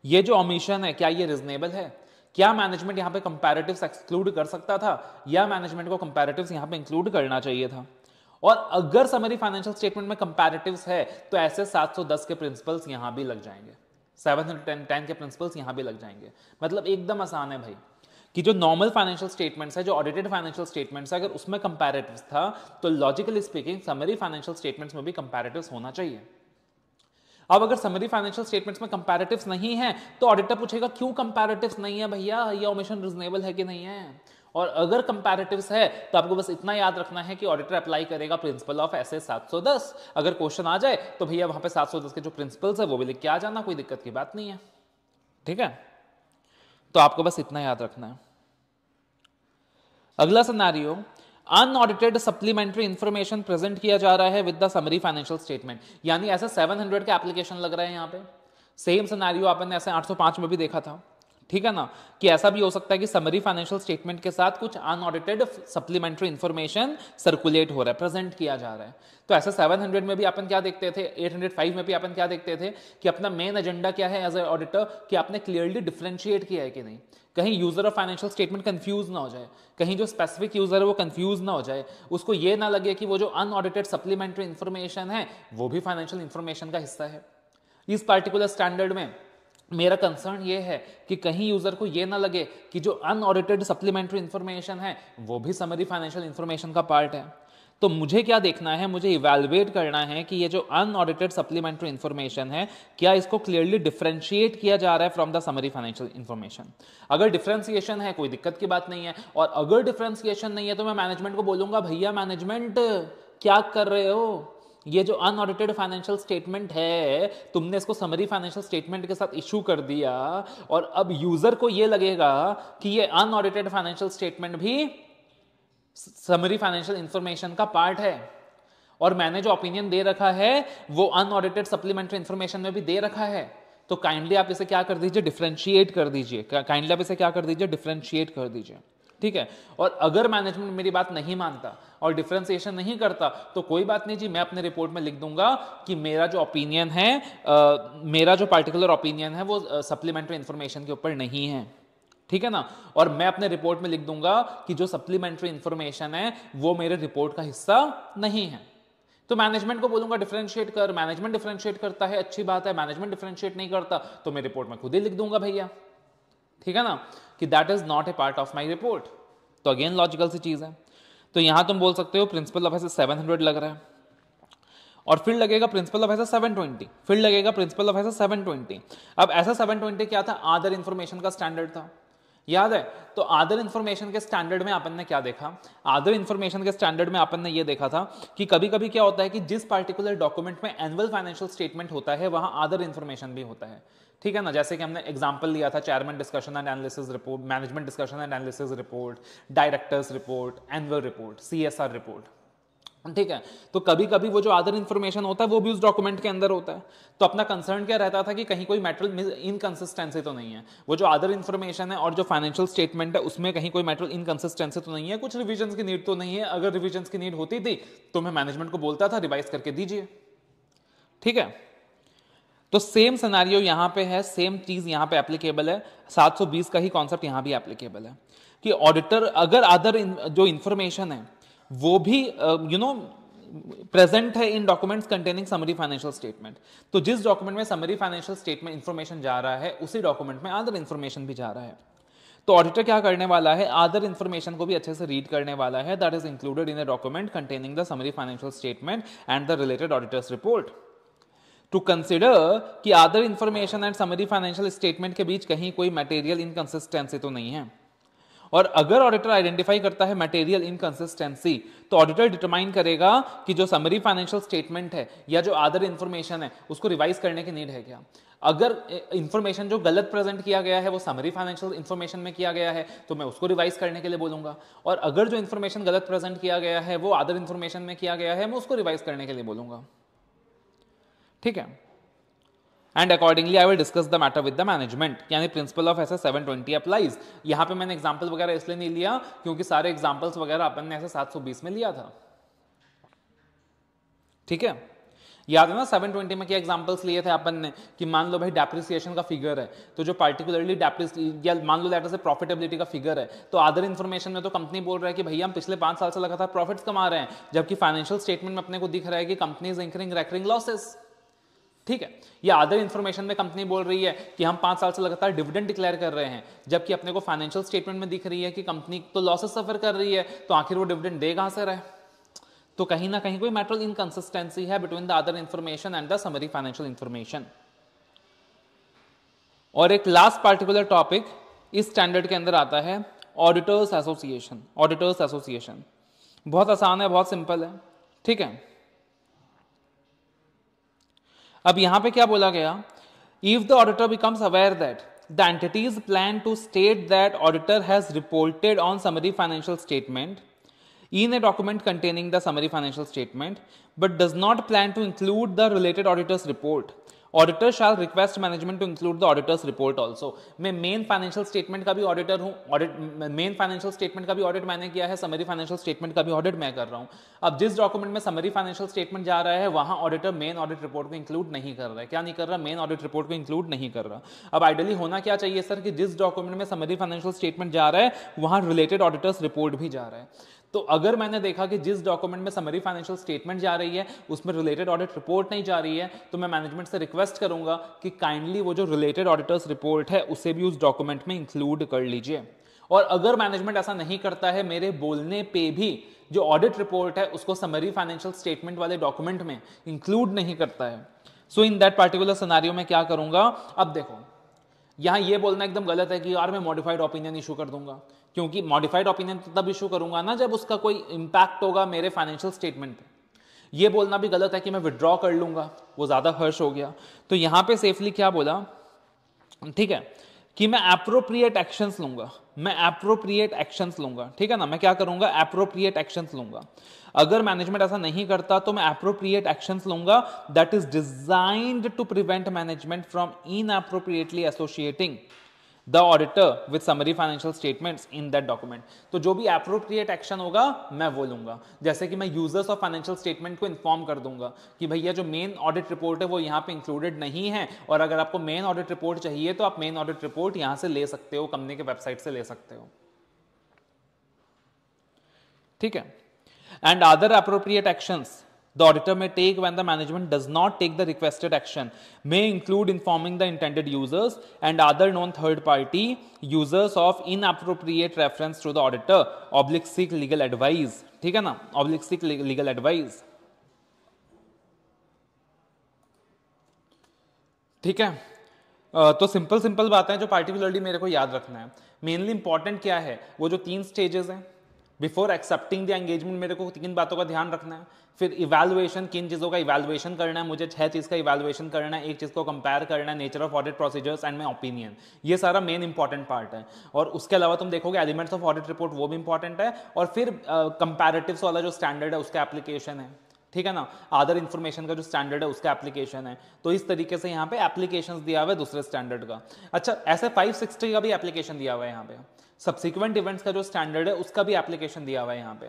ये जो ऑमिशन है क्या ये रिजनेबल है, क्या मैनेजमेंट यहाँ पे कंपैरेटिव्स एक्सक्लूड कर सकता था या मैनेजमेंट को कंपैरेटिव्स यहाँ पे इंक्लूड करना चाहिए था। और अगर समरी फाइनेंशियल स्टेटमेंट में कंपैरेटिव्स है तो ऐसे 710 के प्रिंसिपल्स यहाँ भी लग जाएंगे, 710 के प्रिंसिपल्स यहाँ भी लग जाएंगे। मतलब एकदम आसान है भाई, कि जो नॉर्मल फाइनेंशियल स्टेटमेंट्स है, जो ऑडिटेड फाइनेंशियल स्टेटमेंट्स है, अगर उसमें कंपैरेटिव्स था तो logically speaking summary financial statements में भी कंपैरेटिव्स होना चाहिए। अब अगर समरी फाइनेंशियल स्टेटमेंट्स में कंपैरेटिव्स नहीं है तो ऑडिटर पूछेगा क्यों कंपैरेटिव्स नहीं है भैया, ये ओमिशन रिजनेबल है कि नहीं है। और अगर कंपैरेटिव्स है तो आपको बस इतना याद रखना है कि ऑडिटर अप्लाई करेगा प्रिंसिपल ऑफ एसए 710। अगर क्वेश्चन आ जाए तो भैया वहां पे 710 के जो प्रिंसिपल्स है वो भी लिख के आ जाना, कोई दिक्कत की बात नहीं है, ठीक है। तो आपको बस इतना याद रखना है। अगला scenario, unaudited supplementary information present किया जा रहा है with the summary financial statement, यानी ऐसा 700 का एप्लीकेशन लग रहा है। यहाँ पे सेम सिनेरियो आपने ऐसे 805 में भी देखा था, ठीक है ना, कि ऐसा भी हो सकता है कि समरी फाइनेंशियल स्टेटमेंट के साथ कुछ अनऑडिटेड सप्लीमेंट्री इंफॉर्मेशन सर्कुलेट हो रहा है, प्रेजेंट किया जा रहा है। तो ऐसा 700 में भी अपन क्या देखते थे, 805 में भी अपन क्या देखते थे कि अपना मेन एजेंडा क्या है एज ए ऑडिटर, कि आपने क्लियरली डिफ्रेंशिएट किया है कि नहीं, कहीं user of financial statement confuse ना हो जाए, कहीं जो स्पेसिफिक यूजर है वो कंफ्यूज ना हो जाए, उसको ये ना लगे कि वो जो अनऑडिटेड सप्लीमेंट्री इंफॉर्मेशन है वो भी फाइनेंशियल इंफॉर्मेशन का हिस्सा है। इस पार्टिकुलर स्टैंडर्ड में मेरा कंसर्न ये है कि कहीं यूजर को ये ना लगे कि जो अनऑडिटेड सप्लीमेंट्री इन्फॉर्मेशन है वो भी समरी फाइनेंशियल इन्फॉर्मेशन का पार्ट है। तो मुझे क्या देखना है, मुझे इवैल्यूएट करना है कि ये जो अनऑडिटेड सप्लीमेंट्री इन्फॉर्मेशन है क्या इसको क्लियरली डिफरेंशिएट किया जा रहा है from the summary financial information. अगर डिफरेंशिएशन है कोई दिक्कत की बात नहीं है, और अगर डिफरेंशिएशन नहीं है तो मैं मैनेजमेंट को बोलूंगा भैया मैनेजमेंट क्या कर रहे हो, ये जो अनऑडिटेड फाइनेंशियल स्टेटमेंट है तुमने इसको समरी फाइनेंशियल स्टेटमेंट के साथ इशू कर दिया, और अब यूजर को ये लगेगा कि ये अनऑडिटेड फाइनेंशियल स्टेटमेंट भी समरी फाइनेंशियल इंफॉर्मेशन का पार्ट है, और मैंने जो ओपिनियन दे रखा है वो अनऑडिटेड सप्लीमेंट्री इंफॉर्मेशन में भी दे रखा है। तो काइंडली आप इसे क्या कर दीजिए, डिफरेंशिएट कर दीजिए। काइंडली आप इसे क्या कर दीजिए, डिफरेंशिएट कर दीजिए, ठीक है। और अगर मैनेजमेंट मेरी बात नहीं मानता और डिफरेंशिएशन नहीं करता तो कोई बात नहीं जी, मैं अपने रिपोर्ट में लिख दूंगा कि मेरा जो ओपिनियन है मेरा जो पार्टिकुलर ओपिनियन है वो सप्लीमेंट्री इंफॉर्मेशन के ऊपर नहीं है, ठीक है ना। और मैं अपने रिपोर्ट में लिख दूंगा कि जो सप्लीमेंट्री इंफॉर्मेशन है वो मेरे रिपोर्ट का हिस्सा नहीं है। तो मैनेजमेंट को बोलूंगा डिफरेंशिएट कर, मैनेजमेंट डिफरेंशिएट करता है अच्छी बात है, मैनेजमेंट डिफरेंशिएट नहीं करता तो मैं रिपोर्ट में खुद ही लिख दूंगा भैया, ठीक है ना, कि that is not a part of my report. तो अगेन लॉजिकल सी चीज है। तो यहां तुम बोल सकते हो प्रिंसिपल ऑफ एस ए 700 लग रहा है, और फिर लगेगा प्रिंसिपल ऑफ एस ए 720, फिर लगेगा प्रिंसिपल ऑफ एस ए 720। अब एस ए 720 क्या था, अदर इंफॉर्मेशन का स्टैंडर्ड था, याद है। तो अदर इंफॉर्मेशन के स्टैंडर्ड में अपन ने क्या देखा, अदर इंफॉर्मेशन के स्टैंडर्ड में अपन ने ये देखा था कि कभी कभी क्या होता है कि जिस पार्टिकुलर डॉक्यूमेंट में एनुअल फाइनेंशियल स्टेटमेंट होता है वहां अदर इंफॉर्मेशन भी होता है, ठीक है ना। जैसे कि हमने एग्जांपल लिया था chairman discussion and analysis report, management discussion and analysis report, directors report, annual report, CSR report, ठीक है। तो कभी कभी वो जो अदर इंफॉर्मेशन होता है वो भी उस डॉक्यूमेंट के अंदर होता है। तो अपना कंसर्न क्या रहता था कि कहीं कोई मैटेरियल इनकंसिस्टेंसी तो नहीं है, वो जो अदर इंफॉर्मेशन है और जो फाइनेंशियल स्टेटमेंट है उसमें कहीं कोई मैटेरियल इनकंसिस्टेंसी तो नहीं है, कुछ रिविजन की नीड तो नहीं है। अगर रिविजन की नीड होती थी तो मैं मैनेजमेंट को बोलता था रिवाइज करके दीजिए, ठीक है। तो सेम सिनेरियो यहां पे है, सेम चीज यहां पे एप्लीकेबल है, 720 का ही कॉन्सेप्ट यहां भी एप्लीकेबल है कि ऑडिटर अगर अदर जो इंफॉर्मेशन है वो भी प्रेजेंट है in documents containing summary financial statement, तो जिस डॉक्यूमेंट में समरी फाइनेंशियल स्टेटमेंट इंफॉर्मेशन जा रहा है उसी डॉक्यूमेंट में अदर इंफॉर्मेशन भी जा रहा है। तो ऑडिटर क्या करने वाला है, अदर इंफॉर्मेशन को भी अच्छे से रीड करने वाला है, that is included in a document containing the summary financial statement and the related auditor's report. To consider कि other information and summary financial statement के बीच कहीं कोई मटेरियल इनकंसिस्टेंसी तो नहीं है, और अगर ऑडिटर आइडेंटिफाई करता है मटेरियल इनकंसिस्टेंसी तो ऑडिटर डिटरमाइन करेगा कि जो समरी फाइनेंशियल स्टेटमेंट है या जो अदर इंफॉर्मेशन है उसको रिवाइज करने की नीड है क्या। अगर इंफॉर्मेशन जो गलत प्रेजेंट किया गया है वो समरी फाइनेंशियल इंफॉर्मेशन में किया गया है तो मैं उसको रिवाइज करने के लिए बोलूंगा, और अगर जो इंफॉर्मेशन गलत प्रेजेंट किया गया है वो अदर इंफॉर्मेशन में किया गया है मैं उसको रिवाइज करने के लिए बोलूंगा, ठीक है। And accordingly I will discuss the matter with the management, यानी principle of S A 720 applies. यहाँ पे मैंने एग्जाम्पल वगैरह इसलिए नहीं लिया क्योंकि सारे एग्जाम्पल्स वगैरह अपन ने ऐसे 720 में लिया था, ठीक है। याद है ना 720 में क्या एग्जाम्पल्स लिए थे अपन ने कि मान लो भाई डेप्रिसिएशन का फिगर है तो जो पार्टिकुलरली या मान लो दैट इज प्रॉफिटेबिलिटी का फिगर है तो अदर इंफॉर्मेशन में तो कंपनी बोल रहा है कि भैया हम पिछले 5 साल से लगातार प्रॉफिट्स कमा रहे हैं, जबकि फाइनेंशियल स्टेटमेंट में अपने को दिख रहा है कि company is incurring recurring losses, ठीक है। या अदर इंफॉर्मेशन में कंपनी बोल रही है कि हम 5 साल से लगातार डिविडेंड डिक्लेयर कर रहे हैं, जबकि अपने को फाइनेंशियल स्टेटमेंट में दिख रही है कि कंपनी तो लॉसेस सफर कर रही है, तो आखिर वो डिविडेंड दे कहां से रहा है। तो कहीं ना कहीं कोई मैटर इनकंसिस्टेंसी है between the other information and the summary financial information. और एक लास्ट पार्टिकुलर टॉपिक इस स्टैंडर्ड के अंदर आता है ऑडिटर्स एसोसिएशन। ऑडिटर्स एसोसिएशन बहुत आसान है, बहुत सिंपल है, ठीक है। अब यहां पे क्या बोला गया, if the auditor becomes aware that the entities plan to state that auditor has reported on summary financial statement in a document containing the summary financial statement but does not plan to include the related auditor's report, auditor shall request management to include the auditor's report also. मैं main financial statement का भी auditor हूँ, audit main financial statement का भी audit मैंने किया है, summary financial statement का भी ऑडिट मैं कर रहा हूँ। अब जिस डॉक्यूमेंट में समरी फाइनेंशियल स्टेटमेंट जा रहा है वहाँ ऑडिटर मेन ऑडिट रिपोर्ट को इंक्लूड नहीं कर रहा है, क्या नहीं कर रहा, मेन ऑडिट रिपोर्ट को इंक्लूड नहीं कर रहा। अब आइडियली होना क्या चाहिए सर कि जिस डॉक्यूमेंट में समरी फाइनेंशियल स्टेटमेंट जा रहा है वहाँ रिलेटेड ऑडिटर्स रिपोर्ट भी जा रहा है। तो अगर मैंने देखा कि जिस डॉक्यूमेंट में समरी फाइनेंशियल स्टेटमेंट जा रही है उसमें रिलेटेड ऑडिट रिपोर्ट नहीं जा रही है, तो मैं मैनेजमेंट से रिक्वेस्ट करूंगा कि काइंडली वो जो रिलेटेड ऑडिटर्स रिपोर्ट है उसे भी उस डॉक्यूमेंट में इंक्लूड कर लीजिए। और अगर मैनेजमेंट ऐसा नहीं करता है, मेरे बोलने पे भी जो ऑडिट रिपोर्ट है उसको समरी फाइनेंशियल स्टेटमेंट वाले डॉक्यूमेंट में इंक्लूड नहीं करता है, so in that particular scenario में क्या करूंगा। अब देखो, यहां ये बोलना एकदम गलत है कि यार मैं मॉडिफाइड ओपिनियन इशू कर दूंगा, क्योंकि मॉडिफाइड ओपिनियन तब इशू करूंगा ना जब उसका कोई इंपैक्ट होगा मेरे फाइनेंशियल स्टेटमेंट पे। ये बोलना भी गलत है कि मैं विड्रॉ कर लूंगा, वो ज्यादा हर्ष हो गया। तो यहां पे सेफली क्या बोला, ठीक है, कि मैं एप्रोप्रिएट एक्शंस लूंगा, मैं एप्रोप्रिएट एक्शंस लूंगा, ठीक है ना। मैं क्या करूंगा, एप्रोप्रिएट एक्शंस लूंगा। अगर मैनेजमेंट ऐसा नहीं करता तो मैं एप्रोप्रिएट एक्शंस लूंगा that is designed to prevent management from inappropriately associating the auditor with summary financial statements in that document. तो जो भी एप्रोप्रिएट एक्शन होगा मैं वो लूंगा, जैसे कि मैं यूजर्स ऑफ फाइनेंशियल स्टेटमेंट को इन्फॉर्म कर दूंगा कि भैया जो मेन ऑडिट रिपोर्ट है वो यहाँ पे इंक्लूडेड नहीं है, और अगर आपको मेन ऑडिट रिपोर्ट चाहिए तो आप मेन ऑडिट रिपोर्ट यहाँ से ले सकते हो, कंपनी के वेबसाइट से ले सकते हो, ठीक है। And other appropriate actions the auditor may take when the management does not take the requested action may include informing the intended users and other known third party users of inappropriate reference to the auditor oblique seek legal advice, ठीक है ना, oblique seek legal advice, ठीक है। तो simple बातें जो particularly मेरे को याद रखना है। मेनली इंपॉर्टेंट क्या है, वो जो तीन स्टेजेस हैं, बिफोर एक्सेप्टिंग द एंगेजमेंट मेरे को किन बातों का ध्यान रखना है, फिर इवैल्यूएशन, किन चीज़ों का इवैल्यूएशन करना है, मुझे 6 चीज़ का इवैल्यूएशन करना है, एक चीज़ को कंपेयर करना है, nature of audit procedures and my opinion, ये सारा मेन इंपॉर्टेंट पार्ट है। और उसके अलावा तुम देखोगे एलिमेंट्स ऑफ ऑडिट रिपोर्ट, वो भी इंपॉर्टेंट है, और फिर कंपैरेटिव्स वाला जो स्टैंडर्ड है उसका एप्लीकेशन है, ठीक है ना, अदर इन्फॉर्मेशन का जो स्टैंडर्ड है उसका एप्लीकेशन है। तो इस तरीके से यहाँ पे एप्लीकेशन दिया हुआ है दूसरे स्टैंडर्ड का। अच्छा, ऐसे 560 का भी एप्लीकेशन दिया हुआ है यहाँ पे, सब्सिक्वेंट इवेंट्स का जो स्टैंडर्ड है उसका भी एप्लीकेशन दिया हुआ है यहाँ पे,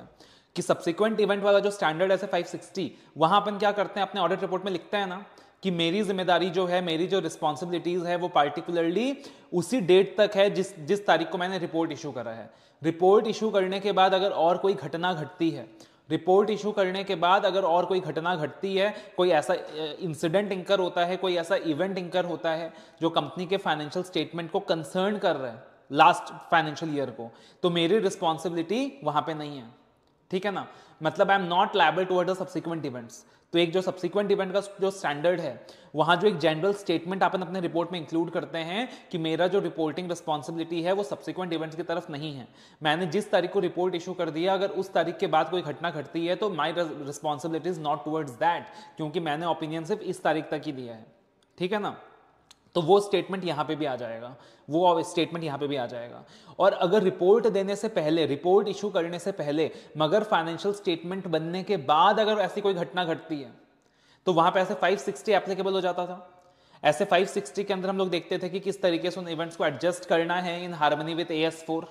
कि सब्सिक्वेंट इवेंट वाला जो स्टैंडर्ड है ऐसे 560, वहां अपन क्या करते हैं, अपने ऑडिट रिपोर्ट में लिखते हैं ना कि मेरी जिम्मेदारी जो है, मेरी जो रिस्पॉन्सिबिलिटीज है वो पार्टिकुलरली उसी डेट तक है जिस तारीख को मैंने रिपोर्ट इशू करा है। रिपोर्ट इशू करने के बाद अगर और कोई घटना घटती है, रिपोर्ट इशू करने के बाद अगर और कोई घटना घटती है, कोई ऐसा इंसिडेंट इंकर होता है, कोई ऐसा इवेंट इंकर होता है जो कंपनी के फाइनेंशियल स्टेटमेंट को कंसर्न कर रहा है लास्ट फाइनेंशियल ईयर को, तो मेरी रिस्पॉन्सिबिलिटी वहां पे नहीं है, ठीक है ना। मतलब I am not liable toward the subsequent events. तो एक जो सब्सिक्वेंट इवेंट का जो स्टैंडर्ड है वहां जो एक जनरल स्टेटमेंट अपन अपने रिपोर्ट में इंक्लूड करते हैं कि मेरा जो रिपोर्टिंग रिस्पॉन्सिबिलिटी है वो सब्सिक्वेंट इवेंट्स की तरफ नहीं है, मैंने जिस तारीख को रिपोर्ट इशू कर दिया अगर उस तारीख के बाद कोई घटना घटती है तो my responsibility is not towards that, क्योंकि मैंने ओपिनियन सिर्फ इस तारीख तक ही दिया है, ठीक है ना। तो वो स्टेटमेंट यहाँ पे भी आ जाएगा, वो स्टेटमेंट यहाँ पे भी आ जाएगा। और अगर रिपोर्ट देने से पहले, रिपोर्ट इशू करने से पहले मगर फाइनेंशियल स्टेटमेंट बनने के बाद अगर ऐसी कोई घटना घटती है तो वहाँ पे ऐसे 560 एप्लीकेबल हो जाता था। ऐसे 560 के अंदर हम लोग देखते थे कि किस तरीके से उन इवेंट्स को एडजस्ट करना है इन हार्मनी विद AS4,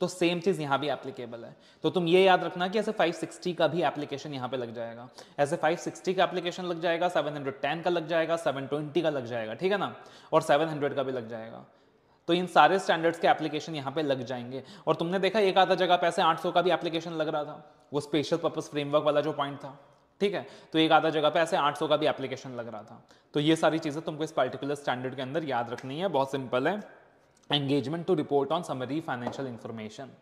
तो सेम चीज यहाँ भी एप्लीकेबल है। तो तुम ये याद रखना कि ऐसे 560 का भी एप्लीकेशन यहाँ पे लग जाएगा, ऐसे 560 का एप्लीकेशन लग जाएगा, 710 का लग जाएगा, 720 का लग जाएगा, ठीक है ना, और 700 का भी लग जाएगा। तो इन सारे स्टैंडर्ड्स के एप्लीकेशन यहाँ पे लग जाएंगे। और तुमने देखा एक आधा जगह पे ऐसे 800 का भी एप्लीकेशन लग रहा था, वो स्पेशल पर्पस फ्रेमवर्क वाला जो पॉइंट था, ठीक है, तो एक आधा जगह पे ऐसे 800 का भी एप्लीकेशन लग रहा था। तो ये सारी चीजें तुमको इस पर्टिकुलर स्टैंडर्ड के अंदर याद रखनी है, बहुत सिंपल है, engagement to report on summary financial information।